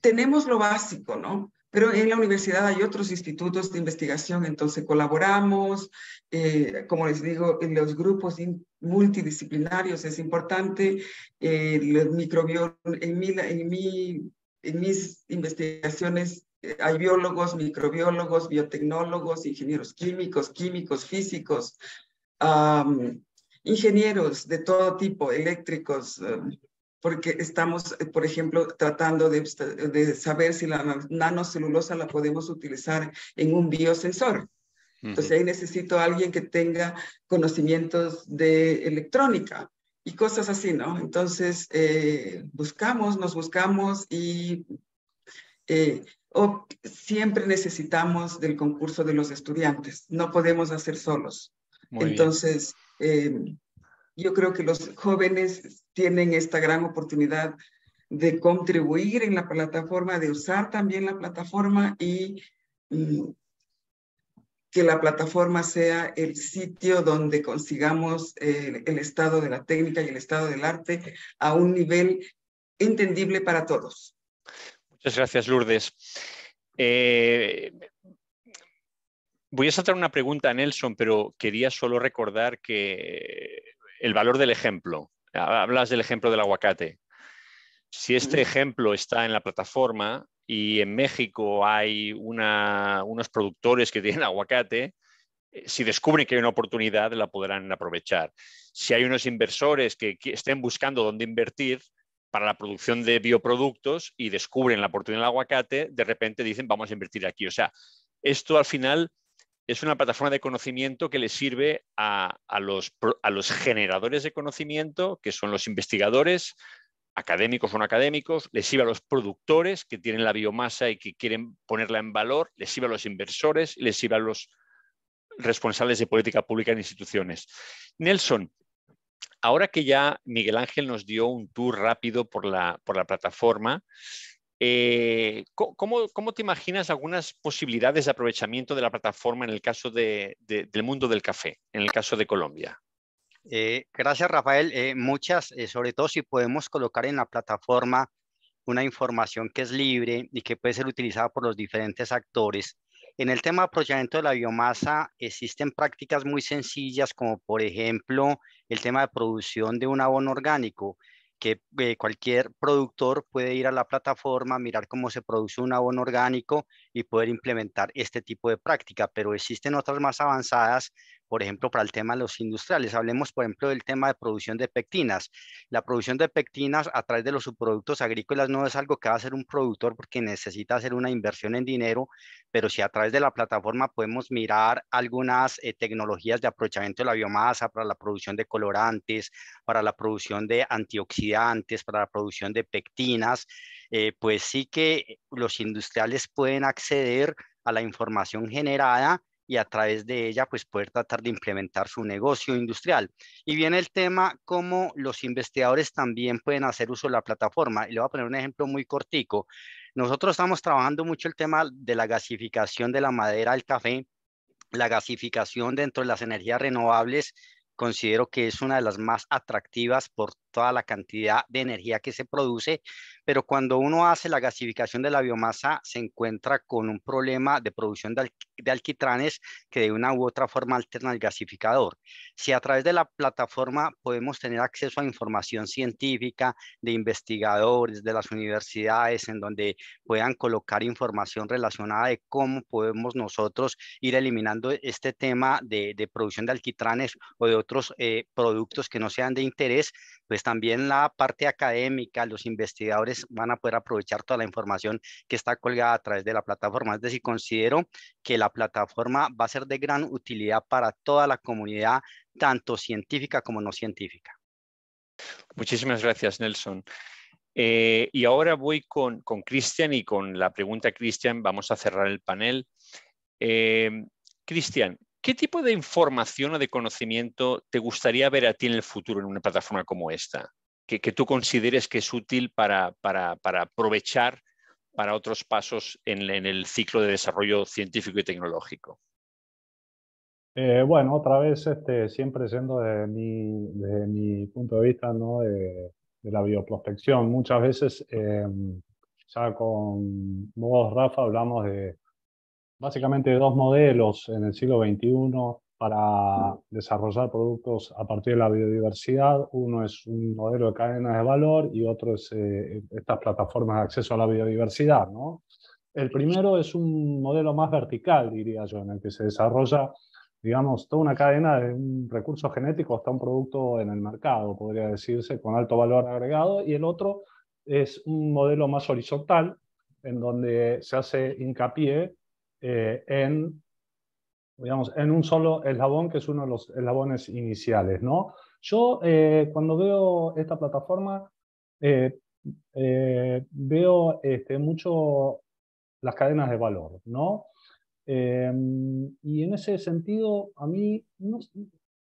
tenemos lo básico, ¿no? Pero en la universidad hay otros institutos de investigación, entonces colaboramos. Eh, como les digo, en los grupos multidisciplinarios es importante. Eh, el microbioma, en, mi, en, mi, en mis investigaciones, hay biólogos, microbiólogos, biotecnólogos, ingenieros químicos, químicos, físicos, um, ingenieros de todo tipo, eléctricos, um, porque estamos, por ejemplo, tratando de, de saber si la nanocelulosa la podemos utilizar en un biosensor. Entonces, ahí necesito a alguien que tenga conocimientos de electrónica y cosas así, ¿no? Entonces, eh, buscamos, nos buscamos y... Eh, O siempre necesitamos del concurso de los estudiantes. No podemos hacer solos. Muy Entonces, eh, yo creo que los jóvenes tienen esta gran oportunidad de contribuir en la plataforma, de usar también la plataforma y mm, que la plataforma sea el sitio donde consigamos eh, el estado de la técnica y el estado del arte a un nivel entendible para todos. Muchas gracias, Lourdes. Eh, voy a saltar una pregunta a Nelson, pero quería solo recordar que el valor del ejemplo. Hablas del ejemplo del aguacate. Si este ejemplo está en la plataforma y en México hay una, unos productores que tienen aguacate, si descubren que hay una oportunidad, la podrán aprovechar. Si hay unos inversores que estén buscando dónde invertir para la producción de bioproductos y descubren la oportunidad del aguacate, de repente dicen vamos a invertir aquí. O sea, esto al final es una plataforma de conocimiento que les sirve a, a, los, a los generadores de conocimiento, que son los investigadores, académicos o no académicos, les sirve a los productores que tienen la biomasa y que quieren ponerla en valor, les sirve a los inversores, les sirve a los responsables de política pública en instituciones. Nelson, ahora que ya Miguel Ángel nos dio un tour rápido por la, por la plataforma, eh, ¿cómo, ¿cómo te imaginas algunas posibilidades de aprovechamiento de la plataforma en el caso de, de, del mundo del café, en el caso de Colombia? Eh, gracias, Rafael. Eh, muchas, eh, sobre todo si podemos colocar en la plataforma una información que es libre y que puede ser utilizada por los diferentes actores. En el tema de aprovechamiento de la biomasa existen prácticas muy sencillas como por ejemplo el tema de producción de un abono orgánico, que eh, cualquier productor puede ir a la plataforma, mirar cómo se produce un abono orgánico y poder implementar este tipo de práctica, pero existen otras más avanzadas, por ejemplo, para el tema de los industriales. Hablemos, por ejemplo, del tema de producción de pectinas. La producción de pectinas a través de los subproductos agrícolas no es algo que va a hacer un productor porque necesita hacer una inversión en dinero, pero si a través de la plataforma podemos mirar algunas eh, tecnologías de aprovechamiento de la biomasa para la producción de colorantes, para la producción de antioxidantes, para la producción de pectinas, eh, pues sí que los industriales pueden acceder a la información generada y a través de ella pues poder tratar de implementar su negocio industrial. Y viene el tema cómo los investigadores también pueden hacer uso de la plataforma. Y le voy a poner un ejemplo muy cortico. Nosotros estamos trabajando mucho el tema de la gasificación de la madera del café, la gasificación dentro de las energías renovables. Considero que es una de las más atractivas por toda la cantidad de energía que se produce, pero cuando uno hace la gasificación de la biomasa se encuentra con un problema de producción de, al de alquitranes que de una u otra forma alterna al gasificador. Si a través de la plataforma podemos tener acceso a información científica de investigadores de las universidades en donde puedan colocar información relacionada de cómo podemos nosotros ir eliminando este tema de, de producción de alquitranes o de otros eh, productos que no sean de interés, pues también la parte académica, los investigadores van a poder aprovechar toda la información que está colgada a través de la plataforma. Es decir, considero que la plataforma va a ser de gran utilidad para toda la comunidad, tanto científica como no científica. Muchísimas gracias, Nelson. Eh, y ahora voy con Christian y con la pregunta, Christian, vamos a cerrar el panel. Eh, Christian, ¿qué tipo de información o de conocimiento te gustaría ver a ti en el futuro en una plataforma como esta? Que, que tú consideres que es útil para, para, para aprovechar para otros pasos en, en el ciclo de desarrollo científico y tecnológico. Eh, bueno, otra vez, este, siempre siendo desde mi, desde mi punto de vista, ¿no? de, de la bioprospección. Muchas veces, eh, ya con vos, Rafa, hablamos de básicamente dos modelos en el siglo veintiuno para desarrollar productos a partir de la biodiversidad. Uno es un modelo de cadenas de valor y otro es eh, estas plataformas de acceso a la biodiversidad, ¿no? El primero es un modelo más vertical, diría yo, en el que se desarrolla, digamos, toda una cadena de un recurso genético hasta un producto en el mercado, podría decirse, con alto valor agregado, y el otro es un modelo más horizontal, en donde se hace hincapié eh, en, digamos, en un solo eslabón, que es uno de los eslabones iniciales, ¿no? Yo, eh, cuando veo esta plataforma, eh, eh, veo este, mucho las cadenas de valor, ¿no? Eh, y en ese sentido, a mí no,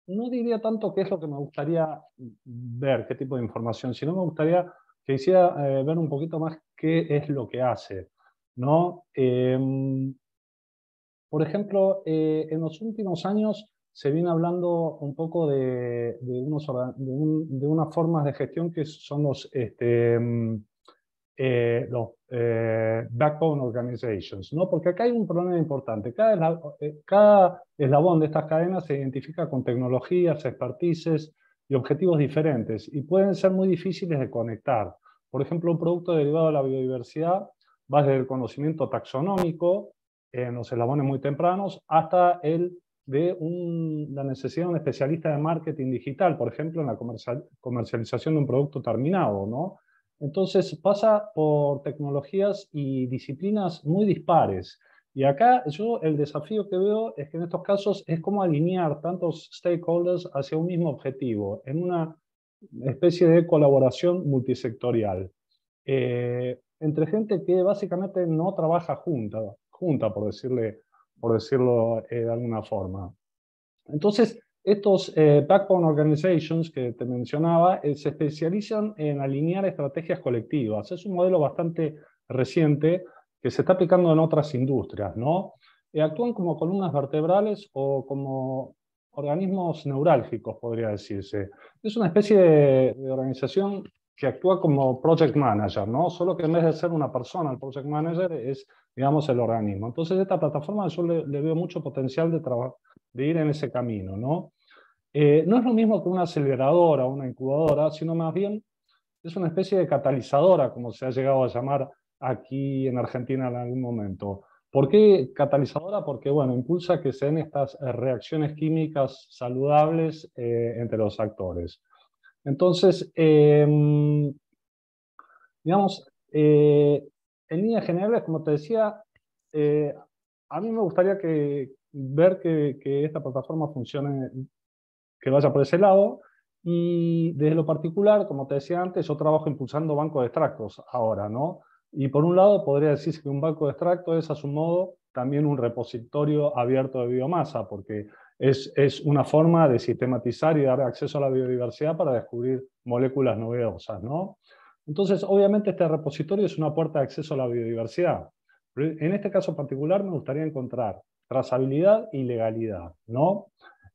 no diría tanto qué es lo que me gustaría ver, qué tipo de información, sino me gustaría que hiciera eh, ver un poquito más qué es lo que hace, ¿no? Eh, por ejemplo, eh, en los últimos años se viene hablando un poco de, de, unos, de, un, de unas formas de gestión que son los... Este, Eh, los eh, backbone organizations, ¿no? Porque acá hay un problema importante. Cada, cada eslabón de estas cadenas se identifica con tecnologías, expertices y objetivos diferentes, y pueden ser muy difíciles de conectar. Por ejemplo, un producto derivado de la biodiversidad va desde el conocimiento taxonómico en los eslabones muy tempranos hasta el de un, la necesidad de un especialista de marketing digital, por ejemplo, en la comercial, comercialización de un producto terminado, ¿no? Entonces pasa por tecnologías y disciplinas muy dispares. Y acá yo el desafío que veo es que en estos casos es cómo alinear tantos stakeholders hacia un mismo objetivo, en una especie de colaboración multisectorial. Eh, entre gente que básicamente no trabaja junta, junta por, decirle, por decirlo eh, de alguna forma. Entonces... Estos eh, Backbone Organizations que te mencionaba eh, se especializan en alinear estrategias colectivas. Es un modelo bastante reciente que se está aplicando en otras industrias, ¿no? Eh, actúan como columnas vertebrales o como organismos neurálgicos, podría decirse. Es una especie de, de organización que actúa como project manager, ¿no? Solo que en vez de ser una persona, el project manager es, digamos, el organismo. Entonces, esta plataforma yo le, le veo mucho potencial de, de ir en ese camino, ¿no? Eh, no es lo mismo que una aceleradora o una incubadora, sino más bien es una especie de catalizadora, como se ha llegado a llamar aquí en Argentina en algún momento. ¿Por qué catalizadora? Porque, bueno, impulsa que se den estas reacciones químicas saludables eh, entre los actores. Entonces, eh, digamos, eh, en líneas generales, como te decía, eh, a mí me gustaría que, ver que, que esta plataforma funcione, que vaya por ese lado, y desde lo particular, como te decía antes, yo trabajo impulsando bancos de extractos ahora, ¿no? Y por un lado podría decirse que un banco de extractos es a su modo también un repositorio abierto de biomasa, porque es, es una forma de sistematizar y dar acceso a la biodiversidad para descubrir moléculas novedosas, ¿no? Entonces, obviamente este repositorio es una puerta de acceso a la biodiversidad, pero en este caso particular me gustaría encontrar trazabilidad y legalidad, ¿no?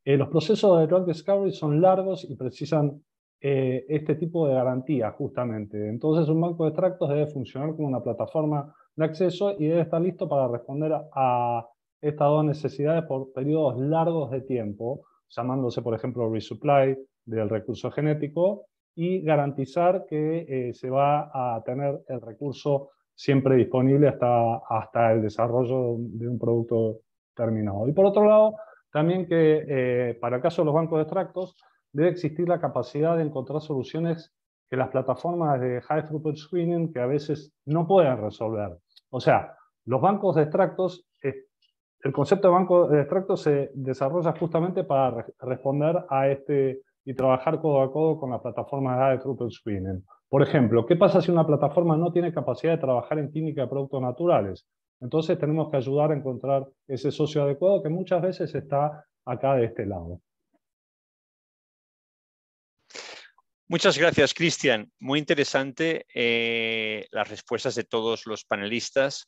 Eh, los procesos de drug discovery son largos y precisan eh, este tipo de garantías, justamente. Entonces, un banco de extractos debe funcionar como una plataforma de acceso y debe estar listo para responder a estas dos necesidades por periodos largos de tiempo, llamándose, por ejemplo, resupply del recurso genético, y garantizar que eh, se va a tener el recurso siempre disponible hasta, hasta el desarrollo de un producto terminado. Y por otro lado, también que eh, para el caso de los bancos de extractos, debe existir la capacidad de encontrar soluciones que las plataformas de High Throughput Screening que a veces no pueden resolver. O sea, los bancos de extractos, eh, el concepto de banco de extractos se desarrolla justamente para re responder a este y trabajar codo a codo con las plataformas de High Throughput Screening. Por ejemplo, ¿qué pasa si una plataforma no tiene capacidad de trabajar en química de productos naturales? Entonces tenemos que ayudar a encontrar ese socio adecuado que muchas veces está acá de este lado. Muchas gracias, Cristian. Muy interesante eh, las respuestas de todos los panelistas.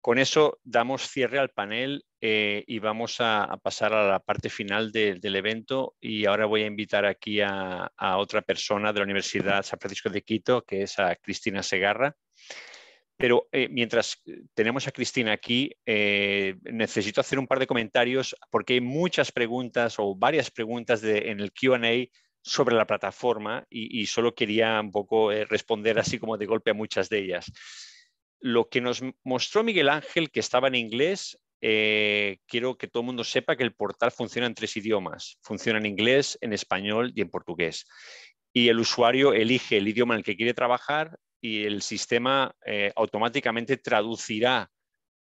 Con eso damos cierre al panel eh, y vamos a, a pasar a la parte final de, del evento. Y ahora voy a invitar aquí a, a otra persona de la Universidad de San Francisco de Quito, que es a Cristina Segarra. Pero eh, mientras tenemos a Cristina aquí, eh, necesito hacer un par de comentarios porque hay muchas preguntas o varias preguntas de, en el Q and A sobre la plataforma y, y solo quería un poco eh, responder así como de golpe a muchas de ellas. Lo que nos mostró Miguel Ángel, que estaba en inglés, eh, quiero que todo el mundo sepa que el portal funciona en tres idiomas. Funciona en inglés, en español y en portugués. Y el usuario elige el idioma en el que quiere trabajar y el sistema eh, automáticamente traducirá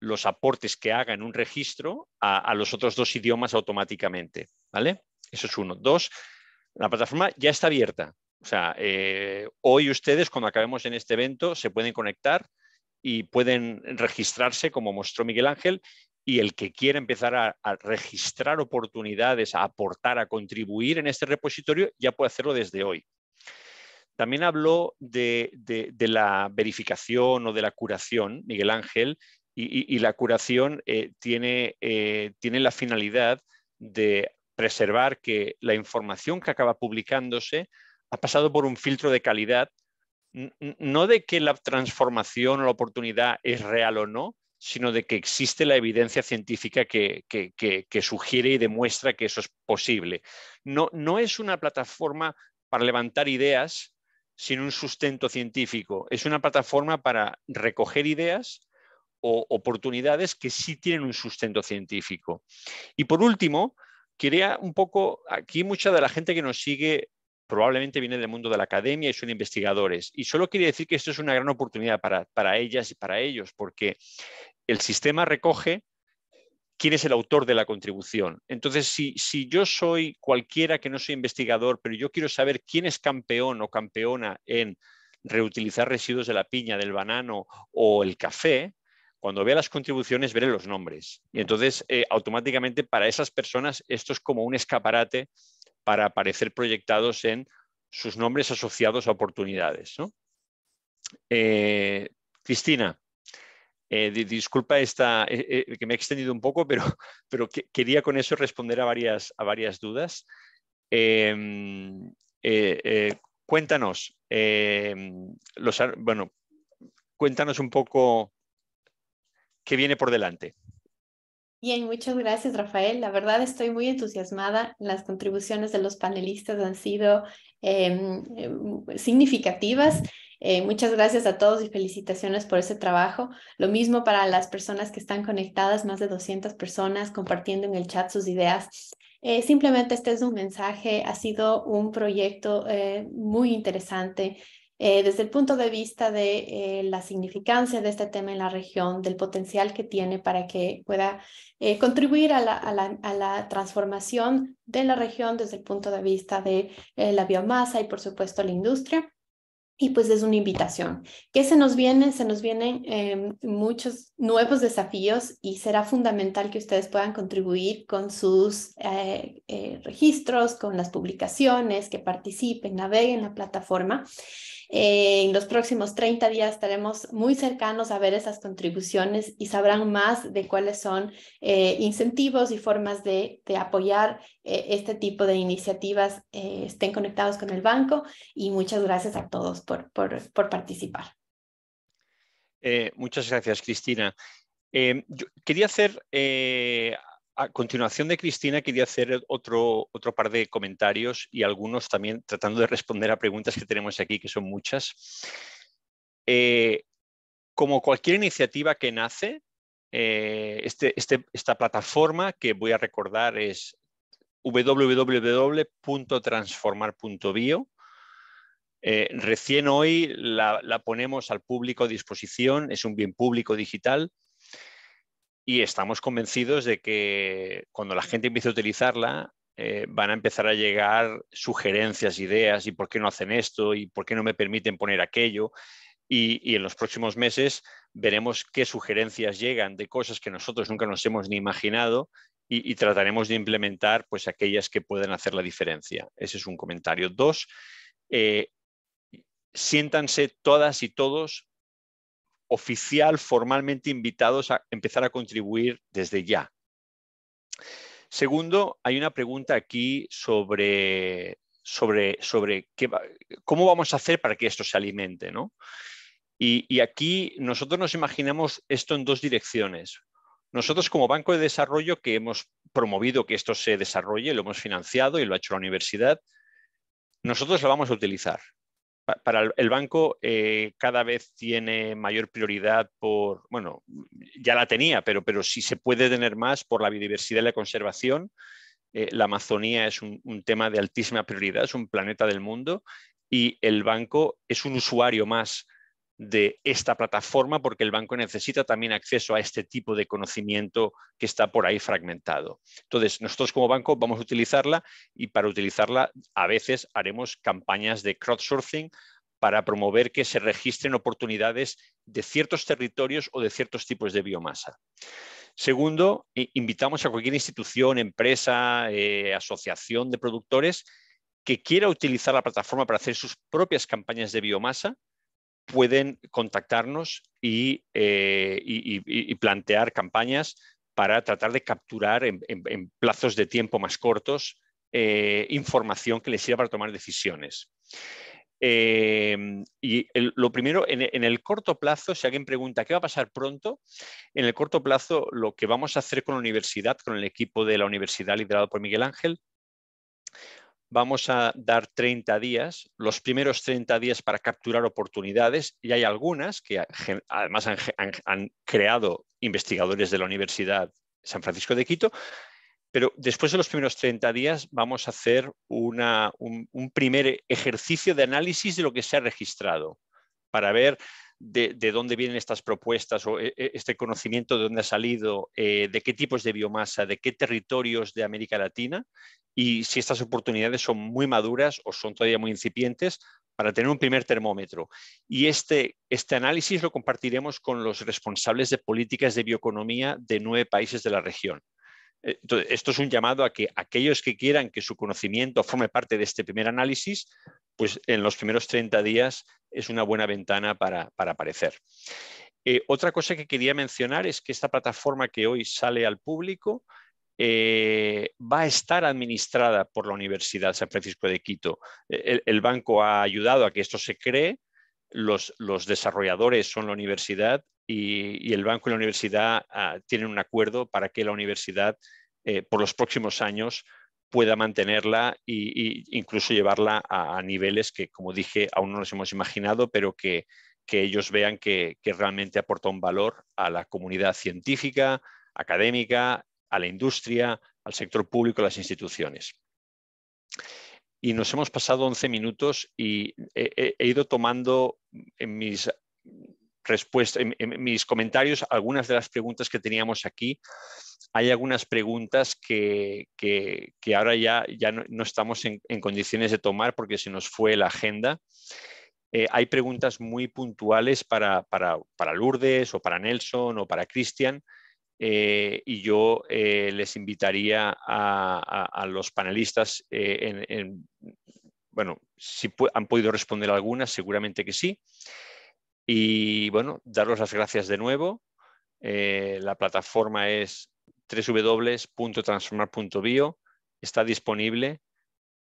los aportes que haga en un registro a, a los otros dos idiomas automáticamente, ¿vale? Eso es uno. Dos, la plataforma ya está abierta. O sea, eh, hoy ustedes, cuando acabemos en este evento, se pueden conectar y pueden registrarse, como mostró Miguel Ángel, y el que quiera empezar a, a registrar oportunidades, a aportar, a contribuir en este repositorio, ya puede hacerlo desde hoy. También habló de, de, de la verificación o de la curación, Miguel Ángel, y, y, y la curación eh, tiene, eh, tiene la finalidad de preservar que la información que acaba publicándose ha pasado por un filtro de calidad, no de que la transformación o la oportunidad es real o no, sino de que existe la evidencia científica que, que, que, que sugiere y demuestra que eso es posible. No, no es una plataforma para levantar ideas sin un sustento científico, es una plataforma para recoger ideas o oportunidades que sí tienen un sustento científico. Y por último, quería un poco, aquí mucha de la gente que nos sigue probablemente viene del mundo de la academia y son investigadores. Y solo quería decir que esto es una gran oportunidad para, para ellas y para ellos, porque el sistema recoge quién es el autor de la contribución. Entonces, si, si yo soy cualquiera que no soy investigador, pero yo quiero saber quién es campeón o campeona en reutilizar residuos de la piña, del banano o el café, cuando vea las contribuciones, veré los nombres. Y entonces, eh, automáticamente, para esas personas, esto es como un escaparate para aparecer proyectados en sus nombres asociados a oportunidades, ¿no? Eh, Cristina, eh, disculpa esta, eh, eh, que me he extendido un poco, pero, pero que, quería con eso responder a varias, a varias dudas. Eh, eh, eh, cuéntanos, eh, los, bueno, cuéntanos un poco... ¿Qué viene por delante? Bien, muchas gracias, Rafael. La verdad estoy muy entusiasmada. Las contribuciones de los panelistas han sido eh, significativas. Eh, muchas gracias a todos y felicitaciones por ese trabajo. Lo mismo para las personas que están conectadas, más de doscientas personas compartiendo en el chat sus ideas. Eh, simplemente este es un mensaje. Ha sido un proyecto eh, muy interesante. Eh, desde el punto de vista de eh, la significancia de este tema en la región, del potencial que tiene para que pueda eh, contribuir a la, a, la, a la transformación de la región desde el punto de vista de eh, la biomasa y, por supuesto, la industria. Y pues es una invitación. ¿Qué se nos viene? Se nos vienen eh, muchos nuevos desafíos y será fundamental que ustedes puedan contribuir con sus eh, eh, registros, con las publicaciones, que participen, naveguen la plataforma. Eh, en los próximos treinta días estaremos muy cercanos a ver esas contribuciones y sabrán más de cuáles son eh, incentivos y formas de, de apoyar eh, este tipo de iniciativas. Eh, estén conectados con el banco y muchas gracias a todos por, por, por participar. Eh, muchas gracias, Cristina. Eh, yo quería hacer, eh, a continuación de Cristina, quería hacer otro, otro par de comentarios y algunos también tratando de responder a preguntas que tenemos aquí, que son muchas. Eh, como cualquier iniciativa que nace, eh, este, este, esta plataforma, que voy a recordar es doble u doble u doble u punto transformar punto bio. Eh, recién hoy la, la ponemos al público a disposición, es un bien público digital y estamos convencidos de que cuando la gente empiece a utilizarla eh, van a empezar a llegar sugerencias, ideas y por qué no hacen esto y por qué no me permiten poner aquello y, y en los próximos meses veremos qué sugerencias llegan de cosas que nosotros nunca nos hemos ni imaginado y, y trataremos de implementar pues aquellas que pueden hacer la diferencia. Ese es un comentario. Dos, eh, siéntanse todas y todos oficial, formalmente invitados a empezar a contribuir desde ya. Segundo, hay una pregunta aquí sobre, sobre, sobre qué va, cómo vamos a hacer para que esto se alimente, ¿no? Y, y aquí nosotros nos imaginamos esto en dos direcciones. Nosotros como Banco de Desarrollo que hemos promovido que esto se desarrolle, lo hemos financiado y lo ha hecho la universidad, nosotros lo vamos a utilizar. Para el banco eh, cada vez tiene mayor prioridad por, bueno, ya la tenía, pero, pero si se puede tener más por la biodiversidad y la conservación. Eh, la Amazonía es un, un tema de altísima prioridad, es un planeta del mundo y el banco es un usuario más de esta plataforma porque el banco necesita también acceso a este tipo de conocimiento que está por ahí fragmentado. Entonces, nosotros como banco vamos a utilizarla y para utilizarla a veces haremos campañas de crowdsourcing para promover que se registren oportunidades de ciertos territorios o de ciertos tipos de biomasa. Segundo, invitamos a cualquier institución, empresa, eh, asociación de productores que quiera utilizar la plataforma para hacer sus propias campañas de biomasa, pueden contactarnos y, eh, y, y, y plantear campañas para tratar de capturar en, en, en plazos de tiempo más cortos eh, información que les sirva para tomar decisiones. Eh, y el, lo primero, en, en el corto plazo, si alguien pregunta qué va a pasar pronto, en el corto plazo lo que vamos a hacer con la universidad, con el equipo de la universidad liderado por Miguel Ángel, vamos a dar treinta días, los primeros treinta días para capturar oportunidades y hay algunas que además han, han, han creado investigadores de la Universidad de San Francisco de Quito, pero después de los primeros treinta días vamos a hacer una, un, un primer ejercicio de análisis de lo que se ha registrado para ver de, de dónde vienen estas propuestas o este conocimiento, de dónde ha salido, eh, de qué tipos de biomasa, de qué territorios de América Latina y si estas oportunidades son muy maduras o son todavía muy incipientes para tener un primer termómetro. Y este, este análisis lo compartiremos con los responsables de políticas de bioeconomía de nueve países de la región. Entonces, esto es un llamado a que aquellos que quieran que su conocimiento forme parte de este primer análisis, pues en los primeros treinta días es una buena ventana para, para aparecer. Eh, otra cosa que quería mencionar es que esta plataforma que hoy sale al público Eh, va a estar administrada por la Universidad de San Francisco de Quito. El, el banco ha ayudado a que esto se cree, los, los desarrolladores son la universidad y, y el banco y la universidad ah, tienen un acuerdo para que la universidad eh, por los próximos años pueda mantenerla e incluso llevarla a, a niveles que, como dije, aún no nos hemos imaginado, pero que, que ellos vean que, que realmente aporta un valor a la comunidad científica, académica, a la industria, al sector público, a las instituciones. Y nos hemos pasado once minutos y he, he ido tomando en mis respuestas, en, en mis comentarios algunas de las preguntas que teníamos aquí. Hay algunas preguntas que, que, que ahora ya, ya no, no estamos en, en condiciones de tomar porque se nos fue la agenda. Eh, hay preguntas muy puntuales para, para, para Lourdes o para Nelson o para Christian. Eh, y yo eh, les invitaría a, a, a los panelistas, eh, en, en, bueno, si han podido responder algunas, seguramente que sí. Y bueno, daros las gracias de nuevo. Eh, la plataforma es doble u doble u doble u punto transformar punto bio, está disponible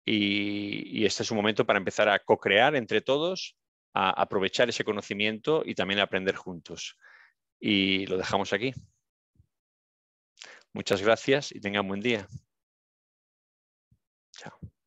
y, y este es un momento para empezar a co-crear entre todos, a aprovechar ese conocimiento y también a aprender juntos. Y lo dejamos aquí. Muchas gracias y tengan buen día. Chao.